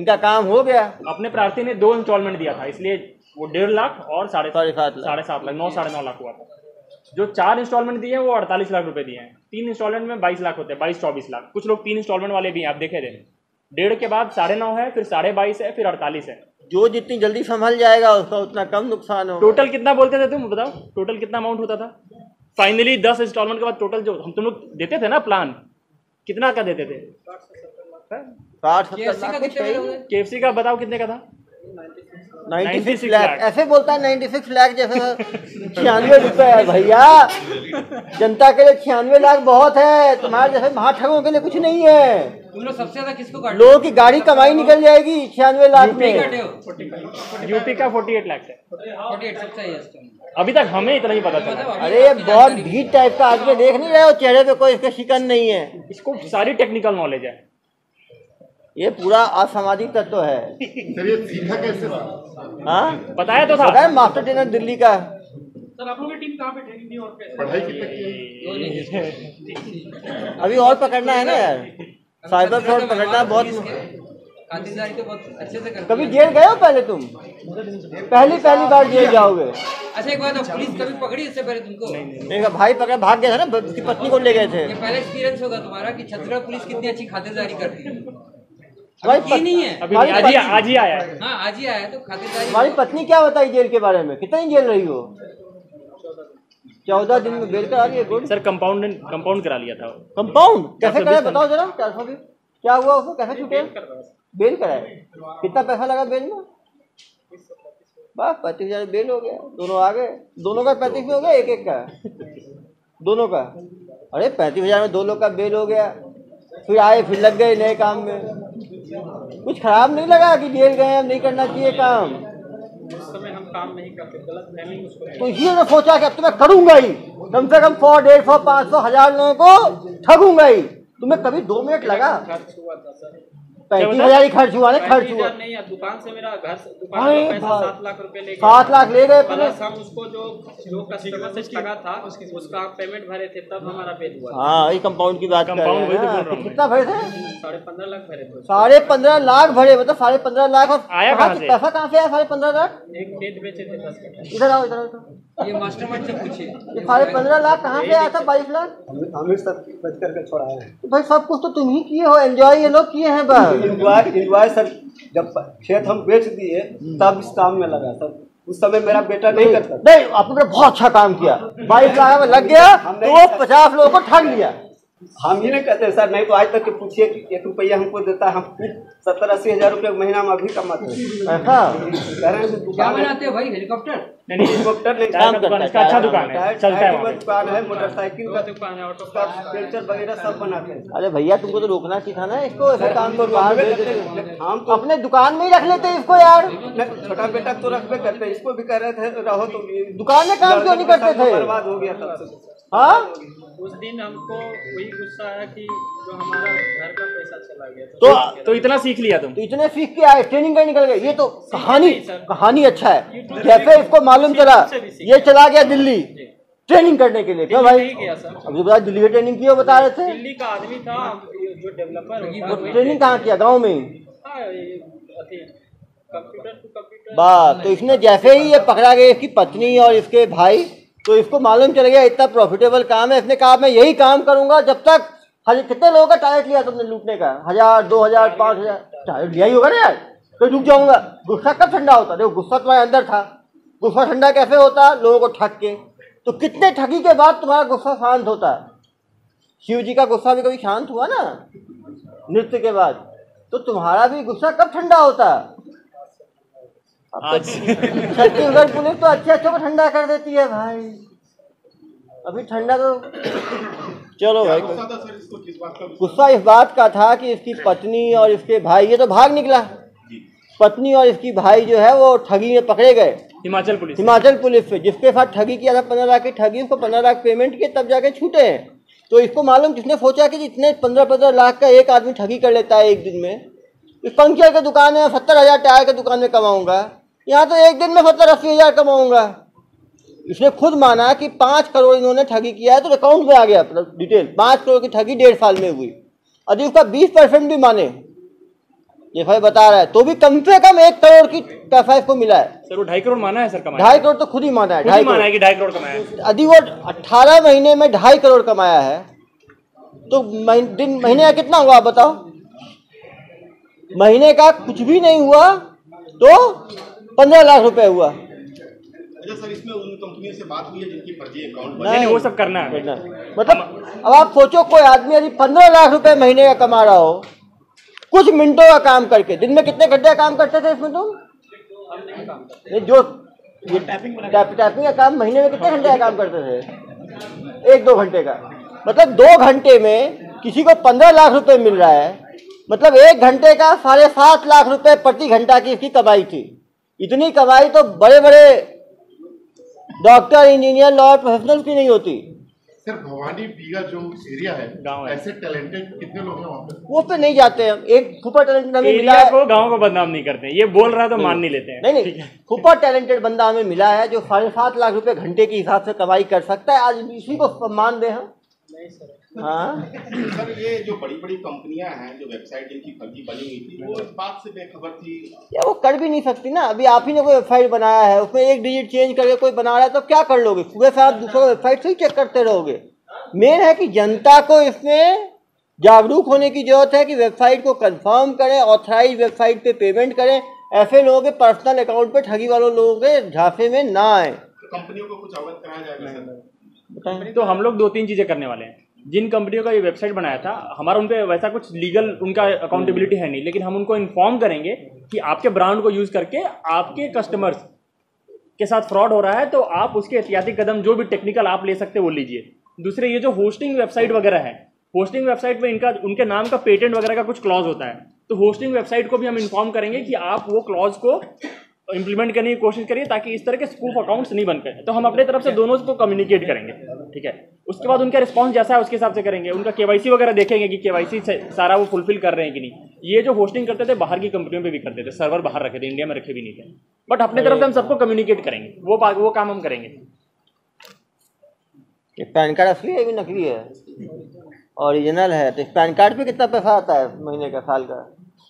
इनका काम हो गया। अपने प्रार्थी ने 2 इंस्टॉलमेंट दिया था, इसलिए वो 1.5 लाख और 7.5 लाख 9-9.5 लाख हुआ था। जो 4 इंस्टॉलमेंट दिए हैं वो 48 लाख रुपए दिए हैं, 3 इंस्टॉलमेंट में 22 लाख होते हैं, 22-24 लाख। कुछ लोग 3 इंस्टॉलमेंट वाले भी हैं, आप देखे थे। 1.5 के बाद 9.5 है, फिर 12.5 है, फिर 48 है। जो जितनी जल्दी संभल जाएगा उसका उतना कम नुकसान हो। टोटल कितना बोलते थे तुम बताओ, टोटल कितना अमाउंट होता था? फाइनली 10 इंस्टॉलमेंट के बाद टोटल जो हम तुम लोग देते थे ना प्लान, कितना का देते थे? 60-70 लाख। KFC का बताओ कितने का था? 96 लाख। ऐसे बोलता है 96 लाख जैसे 96 रुपए है भैया, जनता के लिए 96 लाख बहुत है, तुम्हारे जैसे वहाँ ठगों के लिए कुछ नहीं है। तुम लोग सबसे ज्यादा किसको काटे? लोगों की गाड़ी कमाई निकल जाएगी 96 लाख में। यूपी का 48 लाख है अभी तक, हमें इतना ही पता चला। अरे ये बहुत भीड़ टाइप का आदमी देख नहीं रहे हो, चेहरे पे कोई इसका शिकन नहीं है, इसको सारी टेक्निकल नॉलेज है, ये पूरा असामाजिक तत्व है। सर ये सीखा कैसे? हाँ बताया तो था, मास्टर ट्रेनर दिल्ली का। सर आप लोगों की टीम कहाँ पे ट्रेनिंग दी और कैसे पढ़ाई की? अभी और पकड़ना है ना यार, साइबर फ्रॉड पकड़ना बहुत। तो बहुत अच्छे से करते। कभी जेल गए हो पहले तुम? पहली बार जेल जाओगे। अच्छा एक बार तो पुलिस कभी पकड़ी इससे पहले तुमको? नहीं, भाई पकड़ भाग गया था ना, उसकी पत्नी को ले गए थे। ये पहला एक्सपीरियंस होगा तुम्हारा कि छत्तीसगढ़ पुलिस कितनी अच्छी खातिरदारी करती है। ये नहीं है अभी आज ही आया है। हाँ आज ही आया तो खातिरदारी। तुम्हारी पत्नी क्या बताई जेल के बारे में? कितनी जेल रही हो? 14 दिन में बेल करा रही है। गुड सर, कंपाउंड करा लिया था। कंपाउंड कैसे कराया बताओ जरा, क्या हुआ उसको, कैसे छूटे? बेल कराए, कितना पैसा लगा बेल में? बस 35,000 बेल हो गया, दोनों आ गए, दोनों का 35 हो गया, एक का दोनों का। अरे 35,000 में 2 लोग का बेल हो गया, फिर आए, फिर लग गए नए काम में। कुछ खराब नहीं लगा कि जेल गए हम, नहीं करना चाहिए काम? उस समय हम काम नहीं करते, गलत तो ये ना सोचा कि अब तो मैं करूँगा ही, कम से कम 100, 150, 500, 1000 लोगों को ठगूंगा ही। तुम्हें कभी 2 मिनट लगा? 35,000 ही खर्च हुआ ना, खर्च हुआ नहीं है। दुकान से मेरा घर पैसा 7 लाख रुपए ले गए, 7 लाख ले गए। प्लस हम उसको जो कस्टमर से ठगा था उसका पेमेंट भरे थे, तब हमारा बिल हुआ। हाँ ये कंपाउंड की बात कर रहे हैं। कितना भरे थे? 15.5 लाख भरे थे। 15.5 लाख भरे, मतलब 15.5 लाख। और आया पैसा कहाँ से आया 15.5 लाख? एक खेत बेचे थे। इधर आओ, इधर आओ, ये मास्टरमाइंड से पूछिए 15.5 लाख कहाँ से आया था? 22 लाख हमें सब बच करके छोड़ा है भाई, सब कुछ तो तुम ही किए हो, एंजॉय ये लोग किए हैं। बस एंजॉय सर, जब खेत हम बेच दिए तब इस काम में लगा सर, उस समय मेरा बेटा नहीं करता। नहीं आपने बहुत अच्छा काम किया, 22 लाख में लग गया तो वो 50 लोगों को ठग लिया। हम ही नहीं कहते सर, नहीं तो आज तक पूछिए कि 1 रुपया हमको देता है, हम 70-80 हज़ार रुपये महीना हम अभी कमाते हैं। दुकान बनाते हैं भाई, हेलीकॉप्टर दुकान है, मोटरसाइकिल का दुकान है, ऑटो फर्नीचर वगैरह सब बनाते हैं। अरे भैया तुमको तो रोकना चाहिए ना इसको, ऐसे काम को हम तो अपने दुकान में ही रख लेते इसको यार। छोटा बेटा तो रखबे करते, इसको भी कह रहे थे रहो, तो दुकान में काम क्यों नहीं करते थे? बर्बाद हो गया था। हाँ उस दिन हमको वही गुस्सा आया कि जो हमारा घर का पैसा चला गया। तो इतना सीख लिया तुम, तो इतने सीख के आए, ट्रेनिंग करने निकल गए। ये तो कहानी अच्छा है, जैसे इसको मालूम चला ये चला गया दिल्ली ट्रेनिंग करने के लिए। क्या भाई अभी बताया दिल्ली में ट्रेनिंग की, बता रहे थे दिल्ली का आदमी था जो डेवलपर, ट्रेनिंग कहाँ किया? गाँव में ही, कंप्यूटर टू कंप्यूटर। बात तो इसने जैसे ही ये पकड़ा गया, इसकी पत्नी और इसके भाई, तो इसको मालूम चल गया इतना प्रॉफिटेबल काम है, इसने कहा मैं यही काम करूंगा जब तक। कितने लोगों का टारगेट लिया तुमने लूटने का? 1000, 2000, 5000 टारगेट लिया ही होगा ना यार। तो रुक जाऊंगा। गुस्सा कब ठंडा होता? देखो गुस्सा तुम्हारे अंदर था, गुस्सा ठंडा कैसे होता? लोगों को ठग के। तो कितने ठगी के बाद तुम्हारा गुस्सा शांत होता है? शिव जी का गुस्सा भी कभी शांत हुआ ना नृत्य के बाद, तो तुम्हारा भी गुस्सा कब ठंडा होता? छत्तीसगढ़ पुलिस तो अच्छे अच्छे को ठंडा कर देती है भाई, अभी ठंडा तो चलो भाई। गुस्सा इस बात का था कि इसकी पत्नी और इसके भाई, ये तो भाग निकला, पत्नी और इसकी भाई जो है वो ठगी में पकड़े गए हिमाचल पुलिस पे, जिसके साथ ठगी किया था 15 लाख की ठगी, उसको 15 लाख पेमेंट किए तब जाके छूटे हैं। तो इसको मालूम किसने सोचा कि इतने 15-15 लाख का एक आदमी ठगी कर लेता है एक दिन में। इस पंक्चर की दुकान में 70,000 टायर की दुकान में कमाऊंगा, यहाँ तो एक दिन में 70-80,000 कमाऊंगा। इसने खुद माना कि 5 करोड़ इन्होंने ठगी किया है, तो अकाउंट में आ गया अपना डिटेल। 5 करोड़ की ठगी 1.5 साल में हुई, यदि उसका 20% भी माने ये भाई बता रहा है, तो भी कम से कम 1 करोड़ की पैसा इसको मिला है। सर वो 2.5 करोड़ माना है सर कमाया, 2.5 करोड़ तो खुद ही माना है, 2.5 करोड़ कमाया। यदि वो 18 महीने में 2.5 करोड़ कमाया है तो दिन महीने का कितना हुआ आप बताओ? महीने का कुछ भी नहीं हुआ तो 15 लाख रुपए हुआ। अच्छा सर इसमें उन कंपनियों से बात हुई है जिनकी फर्जी अकाउंट बने, वो सब करना है। मतलब अब आप सोचो कोई आदमी यदि 15 लाख रुपए महीने का कमा रहा हो कुछ मिनटों का काम करके, दिन में कितने घंटे काम करते थे इसमें तुम? जो टैपिंग का काम महीने में कितने घंटे का काम करते थे? 1-2 घंटे का। मतलब 2 घंटे में किसी को 15 लाख रुपए मिल रहा है, मतलब 1 घंटे का 7.5 लाख रुपए प्रति घंटा की इसकी कमाई थी। इतनी कमाई तो बड़े बड़े डॉक्टर, इंजीनियर, लॉयर प्रोफेशनल्स की नहीं होती। सर भवानी बीघा जो एरिया है गांव है, ऐसे टैलेंटेड कितने लोग हैं वहाँ पे? वो पे नहीं जाते हैं। एक सुपर टैलेंटेड हमें मिला है, को गांव को बदनाम नहीं करते हैं। ये बोल रहा तो मान नहीं लेते हैं। नहीं सुपर टैलेंटेड बंदा हमें मिला है जो 7.5 लाख रुपए घंटे के हिसाब से कमाई कर सकता है। आज इसी को सम्मान दे हम। नहीं सर, हाँ सर ये जो बड़ी बड़ी कंपनियाँ हैं जो वेबसाइट जिनकी फर्जी बनी हुई थी वो इस बात से बेखबर थी, या वो कर भी नहीं सकती ना। अभी आप ही ने कोई वेबसाइट बनाया है उसमें 1 डिजिट चेंज करके कोई बना रहा है तो क्या कर लोगे? सुबह से आप दूसरा वेबसाइट से ही चेक करते रहोगे। मेन है कि जनता को इसमें जागरूक होने की जरूरत है कि वेबसाइट को कंफर्म करें, ऑथराइज वेबसाइट पे पेमेंट करें, ऐसे लोगों के पर्सनल अकाउंट पे ठगी वालों लोगों के झांसे में ना आए। कंपनियों को कुछ अवगत कराया जाएगा। तो हम लोग 2-3 चीजें करने वाले हैं। जिन कंपनियों का ये वेबसाइट बनाया था हमारा उन पे वैसा कुछ लीगल उनका अकाउंटेबिलिटी है नहीं, लेकिन हम उनको इन्फॉर्म करेंगे कि आपके ब्रांड को यूज करके आपके कस्टमर्स के साथ फ्रॉड हो रहा है, तो आप उसके एहतियाती कदम जो भी टेक्निकल आप ले सकते हैं वो लीजिए। दूसरे ये जो होस्टिंग वेबसाइट वगैरह है, होस्टिंग वेबसाइट में इनका उनके नाम का पेटेंट वगैरह का कुछ क्लॉज होता है, तो होस्टिंग वेबसाइट को भी हम इन्फॉर्म करेंगे कि आप वो क्लॉज को इम्प्लीमेंट करने की कोशिश करिए ताकि इस तरह के स्कूप अकाउंट्स नहीं बन पाए। तो हम अपने तरफ से दोनों को कम्युनिकेट करेंगे, ठीक है। उसके बाद उनका रिस्पांस जैसा है उसके हिसाब से करेंगे, उनका केवाईसी वगैरह देखेंगे कि केवाईसी सारा वो फुलफिल कर रहे हैं कि नहीं। ये जो होस्टिंग करते थे बाहर की कंपनियों पे भी करते थे, सर्वर बाहर रखे थे, इंडिया में रखे भी नहीं थे, बट अपने तरफ से हम सबको कम्युनिकेट करेंगे, वो काम हम करेंगे। पैन कार्ड असली है भी नकली है? ओरिजिनल है। तो पैन कार्ड पर कितना पैसा आता है महीने का, साल का?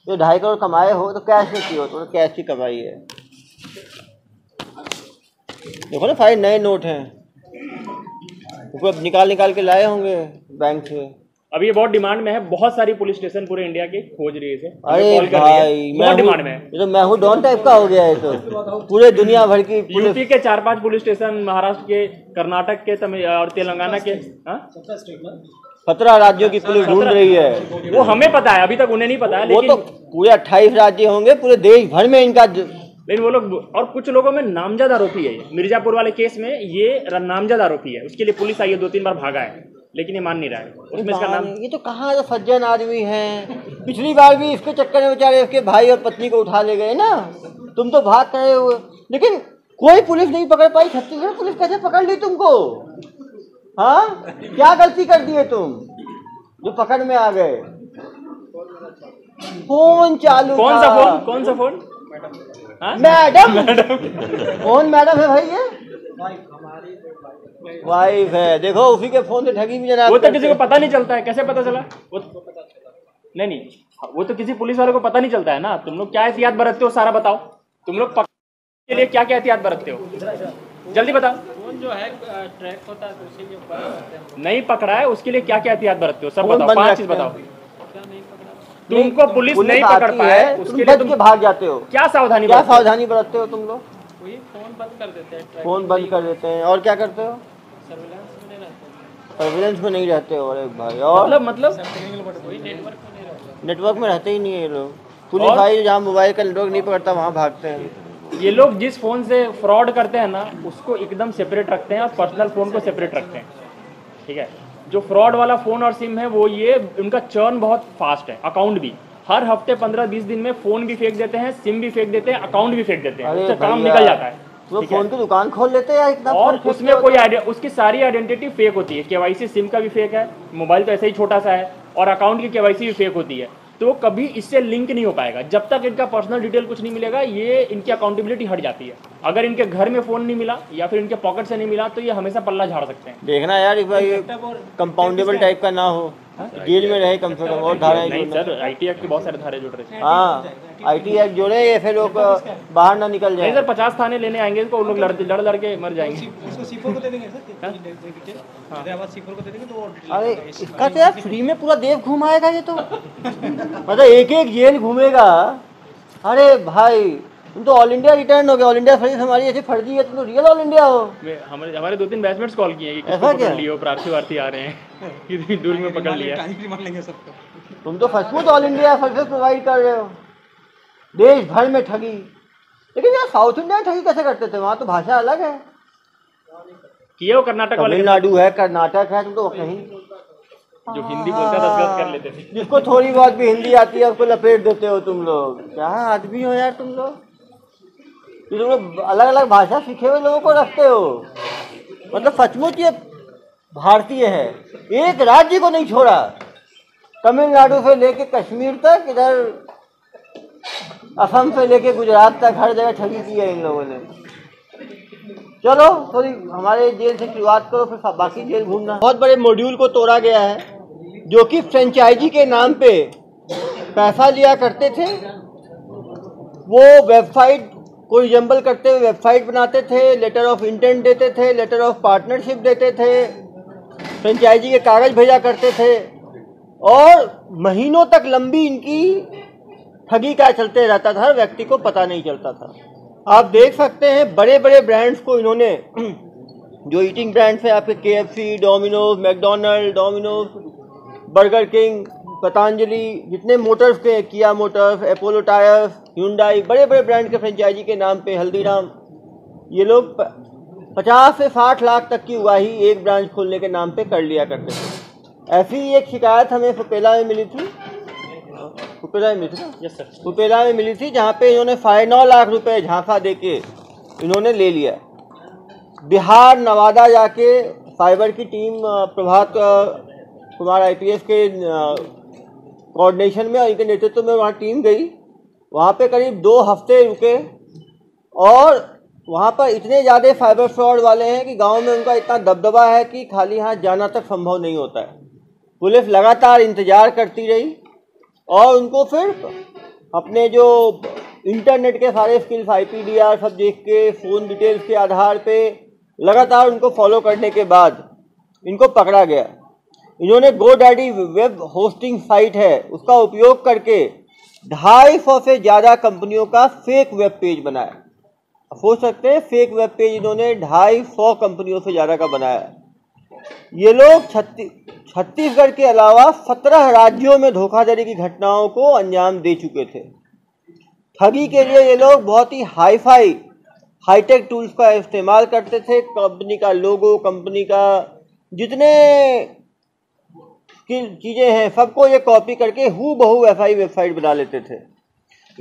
जो 2.5 करोड़ कमाए हो तो कैश में की हो, तो कैश की कमाई है। देखो ना सारे नए नोट हैं, तो निकाल के लाए होंगे बैंक से। अभी ये बहुत डिमांड में है, बहुत सारी पुलिस स्टेशन पूरे इंडिया के खोज रही है। अरे भाई बहुत डिमांड में है ये तो, मैं हूँ डॉन टाइप का हो गया है तो। पूरे दुनिया भर की, यूपी के 4-5 पुलिस स्टेशन, महाराष्ट्र के, कर्नाटक के, तमिल और तेलंगाना के, 17 राज्यों की पुलिस ढूंढ रही है। वो हमें पता है, अभी तक उन्हें नहीं पता है। लेकिन वो तो पूरे 28 राज्य होंगे, पूरे देश भर में इनका। लेकिन वो लोग, और कुछ लोगों में नामजद आरोपी है। मिर्जापुर वाले केस में ये नामजद आरोपी है, उसके लिए पुलिस आई है, 2-3 बार भागा है, लेकिन ये मान नहीं रहा है। उसमें इसका नाम, ये तो कहाँ जो सज्जन आदमी हैं, पिछली बार भी इसके चक्कर में बेचारे इसके भाई और पत्नी को उठा ले गए ना। तुम तो भाग रहे हो, लेकिन कोई पुलिस नहीं पकड़ पाई। छत्तीसगढ़ पुलिस कैसे पकड़ ली तुमको? हाँ क्या गलती कर दी है तुम जो पकड़ में आ गए? फोन चालू, कौन सा फोन? मैडम कौन मैडम है भाई? ये वाइफ है। देखो उसी के फोन से ठगी भी जना, वो तो किसी को पता नहीं चलता है। कैसे पता चला? वो तो नहीं, वो तो किसी पुलिस वाले को पता नहीं चलता है ना। तुम लोग क्या एहतियात बरतते हो सारा बताओ, तुम लोग पकड़ने के लिए क्या क्या एहतियात बरतते हो जल्दी बताओ। जो है ट्रैक होता है उसी के ऊपर, नहीं पकड़ा है उसके लिए क्या क्या एहतियात बरतते हो सब बताओ, 5 चीज बताओ। तुमको पुलिस नहीं पकड़ पाए उसके लिए तुम भाग जाते हो। क्या सावधानी बरतते हो तुम लोग? फोन बंद कर देते हैं और क्या करते हो? सर्विलेंस में नहीं रहते हो। अरे भाई, और मतलब नेटवर्क में रहते ही नहीं है ये लोग। पुलिस भाई जहाँ मोबाइल का नेटवर्क नहीं पकड़ता वहाँ भागते हैं। ये लोग जिस फ़ोन से फ्रॉड करते हैं ना उसको एकदम सेपरेट रखते हैं और पर्सनल फ़ोन को सेपरेट रखते हैं। ठीक है, जो फ्रॉड वाला फ़ोन और सिम है वो ये उनका चर्न बहुत फास्ट है। अकाउंट भी हर हफ्ते 15-20 दिन में फ़ोन भी फेंक देते हैं, सिम भी फेंक देते हैं, अकाउंट भी फेंक देते हैं, उससे काम निकल जाता है। वो फोन की दुकान खोल लेते हैं इतना, और उसमें कोई उसकी सारी आइडेंटिटी फेक होती है। केवाईसी सिम का भी फेक है, मोबाइल तो ऐसे ही छोटा सा है, और अकाउंट की केवाईसी भी फेक होती है। तो वो कभी इससे लिंक नहीं हो पाएगा जब तक इनका पर्सनल डिटेल कुछ नहीं मिलेगा। ये इनकी अकाउंटेबिलिटी हट जाती है। अगर इनके घर में फ़ोन नहीं मिला या फिर इनके पॉकेट से नहीं मिला तो ये हमेशा पल्ला झाड़ सकते हैं। देखना यार, एक बार ये कंपाउंडेबल टाइप का ना हो, जेल में रहे कम से कम। और धारा आईटी एक्ट की बहुत सारे धारे जुड़ रही है। हाँ, आईटी एक्ट जुड़े ये फिर लोग बाहर ना निकल जाए। सर 50 थाने लेने आएंगे तो लोग लड़ के मर जाएंगे। अरे इसका तो यार फ्री में पूरा देश घुमाएगा ये तो, मतलब एक जेल घूमेगा। अरे भाई तुम तो ऑल इंडिया रिटर्न हो गया। ऑल इंडिया सर्विस हमारी ऐसी फर्जी है, तुम तो रियल ऑल इंडिया हो। हमारे 2-3 बैचमेट्स कॉल किए कि ऐसा क्या लियो, प्रार्थी आ रहे हैं कितनी दूर में पकड़ लिया। तुम तो फसफूस ऑल इंडिया सर्विस प्रोवाइड कर रहे हो देश भर में ठगी। लेकिन यार साउथ इंडिया में ठगी कैसे करते थे? वहाँ तो भाषा अलग है। किया वो कर्नाटक वाले, तमिलनाडु है, कर्नाटक है, तुम तो कहीं जो हिंदी बोलता था कर लेते थे। जिसको थोड़ी बहुत भी हिंदी आती है उसको लपेट देते हो तुम लोग। क्या आदमी हो यार तुम लोग, अलग अलग भाषा सीखे हुए लोगों को रखते हो। मतलब सचमुच ये भारतीय है, एक राज्य को नहीं छोड़ा। तमिलनाडु से लेके कश्मीर तक, इधर असम से लेके गुजरात तक, हर जगह ठगी की है इन लोगों ने। चलो थोड़ी हमारे जेल से शुरुआत करो, फिर बाकी जेल घूमना। बहुत बड़े मॉड्यूल को तोड़ा गया है जो कि फ्रेंचाइजी के नाम पे पैसा लिया करते थे। वो वेबसाइट को रिजम्बल करते हुए वेबसाइट बनाते थे, लेटर ऑफ इंटेंट देते थे, लेटर ऑफ पार्टनरशिप देते थे, फ्रेंचाइजी के कागज़ भेजा करते थे, और महीनों तक लंबी इनकी ठगी का चलते रहता था। व्यक्ति को पता नहीं चलता था। आप देख सकते हैं बड़े बड़े ब्रांड्स को इन्होंने, जो ईटिंग ब्रांड्स हैं आपके KFC, Domino's, McDonald, Burger King, Patanjali, जितने मोटर्स के, किया मोटर्स, अपोलो टायर्स, ह्यूंडई, बड़े बड़े ब्रांड के फ्रेंचाइजी के नाम पे हल्दीराम, ये लोग 50 से 60 लाख तक की उगाही एक ब्रांच खोलने के नाम पे कर लिया करते थे। ऐसी एक शिकायत हमें सुपेला में मिली थी। सुपेला में मिली थी, जहाँ पे इन्होंने 9.5 लाख रुपये झांसा दे के इन्होंने ले लिया। बिहार नवादा जाके साइबर की टीम प्रभात कुमार IPS के कोऑर्डिनेशन में और इनके नेतृत्व में वहाँ टीम गई। वहाँ पे करीब 2 हफ्ते रुके, और वहाँ पर इतने ज़्यादा साइबर फ्रॉड वाले हैं कि गांव में उनका इतना दबदबा है कि खाली हाथ जाना तक संभव नहीं होता है। पुलिस लगातार इंतज़ार करती रही और उनको फिर अपने जो इंटरनेट के सारे स्किल्स, IPDR सब देख के, फ़ोन डिटेल्स के आधार पे लगातार उनको फॉलो करने के बाद इनको पकड़ा गया। इन्होंने GoDaddy वेब होस्टिंग साइट है उसका उपयोग करके 250 से ज़्यादा कंपनियों का फेक वेब पेज बनाया। हो सकते हैं फेक वेब पेज इन्होंने 250 कंपनियों से ज़्यादा का बनाया। ये लोग छत्तीसगढ़ के अलावा 17 राज्यों में धोखाधड़ी की घटनाओं को अंजाम दे चुके थे। ठगी के लिए ये लोग बहुत ही हाईफाई, हाईटेक टूल्स का इस्तेमाल करते थे। कंपनी का लोगो, कंपनी का जितने चीज़ें हैं सबको ये कॉपी करके हूबहू वेबसाइट बना लेते थे।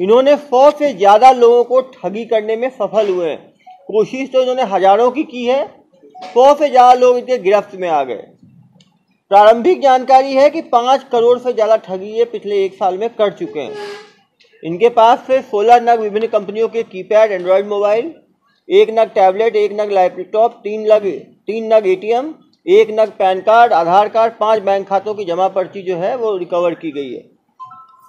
इन्होंने 100 से ज़्यादा लोगों को ठगी करने में सफल हुए हैं। कोशिश तो इन्होंने हज़ारों की है, 100 से ज़्यादा लोग इनके गिरफ्त में आ गए। प्रारंभिक जानकारी है कि 5 करोड़ से ज़्यादा ठगी ये पिछले 1 साल में कर चुके हैं। इनके पास से 16 नग विभिन्न कंपनियों के कीपैड एंड्रॉयड मोबाइल, 1 नग टैबलेट, 1 नग लैपटॉप, 3 नग ATM, 1 नग PAN card, Aadhaar card, 5 bank खातों की जमा पर्ची जो है वो रिकवर की गई है।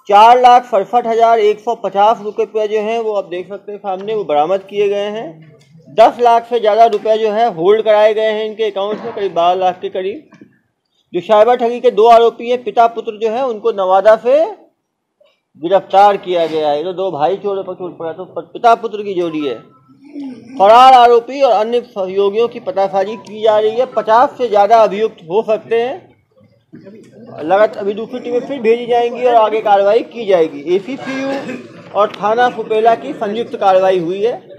4,67,150 रुपये जो हैं वो आप देख सकते हैं सामने, वो बरामद किए गए हैं। 10 लाख से ज़्यादा रुपये जो है होल्ड कराए गए हैं इनके अकाउंट में, करीब 12 लाख के करीब। जो साइबर ठगी के 2 आरोपी हैं, पिता पुत्र जो है, उनको नवादा से गिरफ्तार किया गया है। जो दो भाई चोरों पर छूट पड़ा तो पिता पुत्र की जोड़ी है। फरार आरोपी और अन्य सहयोगियों की पतासाजी की जा रही है। 50 से ज़्यादा अभियुक्त हो सकते हैं। लगातार अभी दूसरी टीमें फिर भेजी जाएंगी और आगे कार्रवाई की जाएगी। ACCU और थाना सुपेला की संयुक्त कार्रवाई हुई है।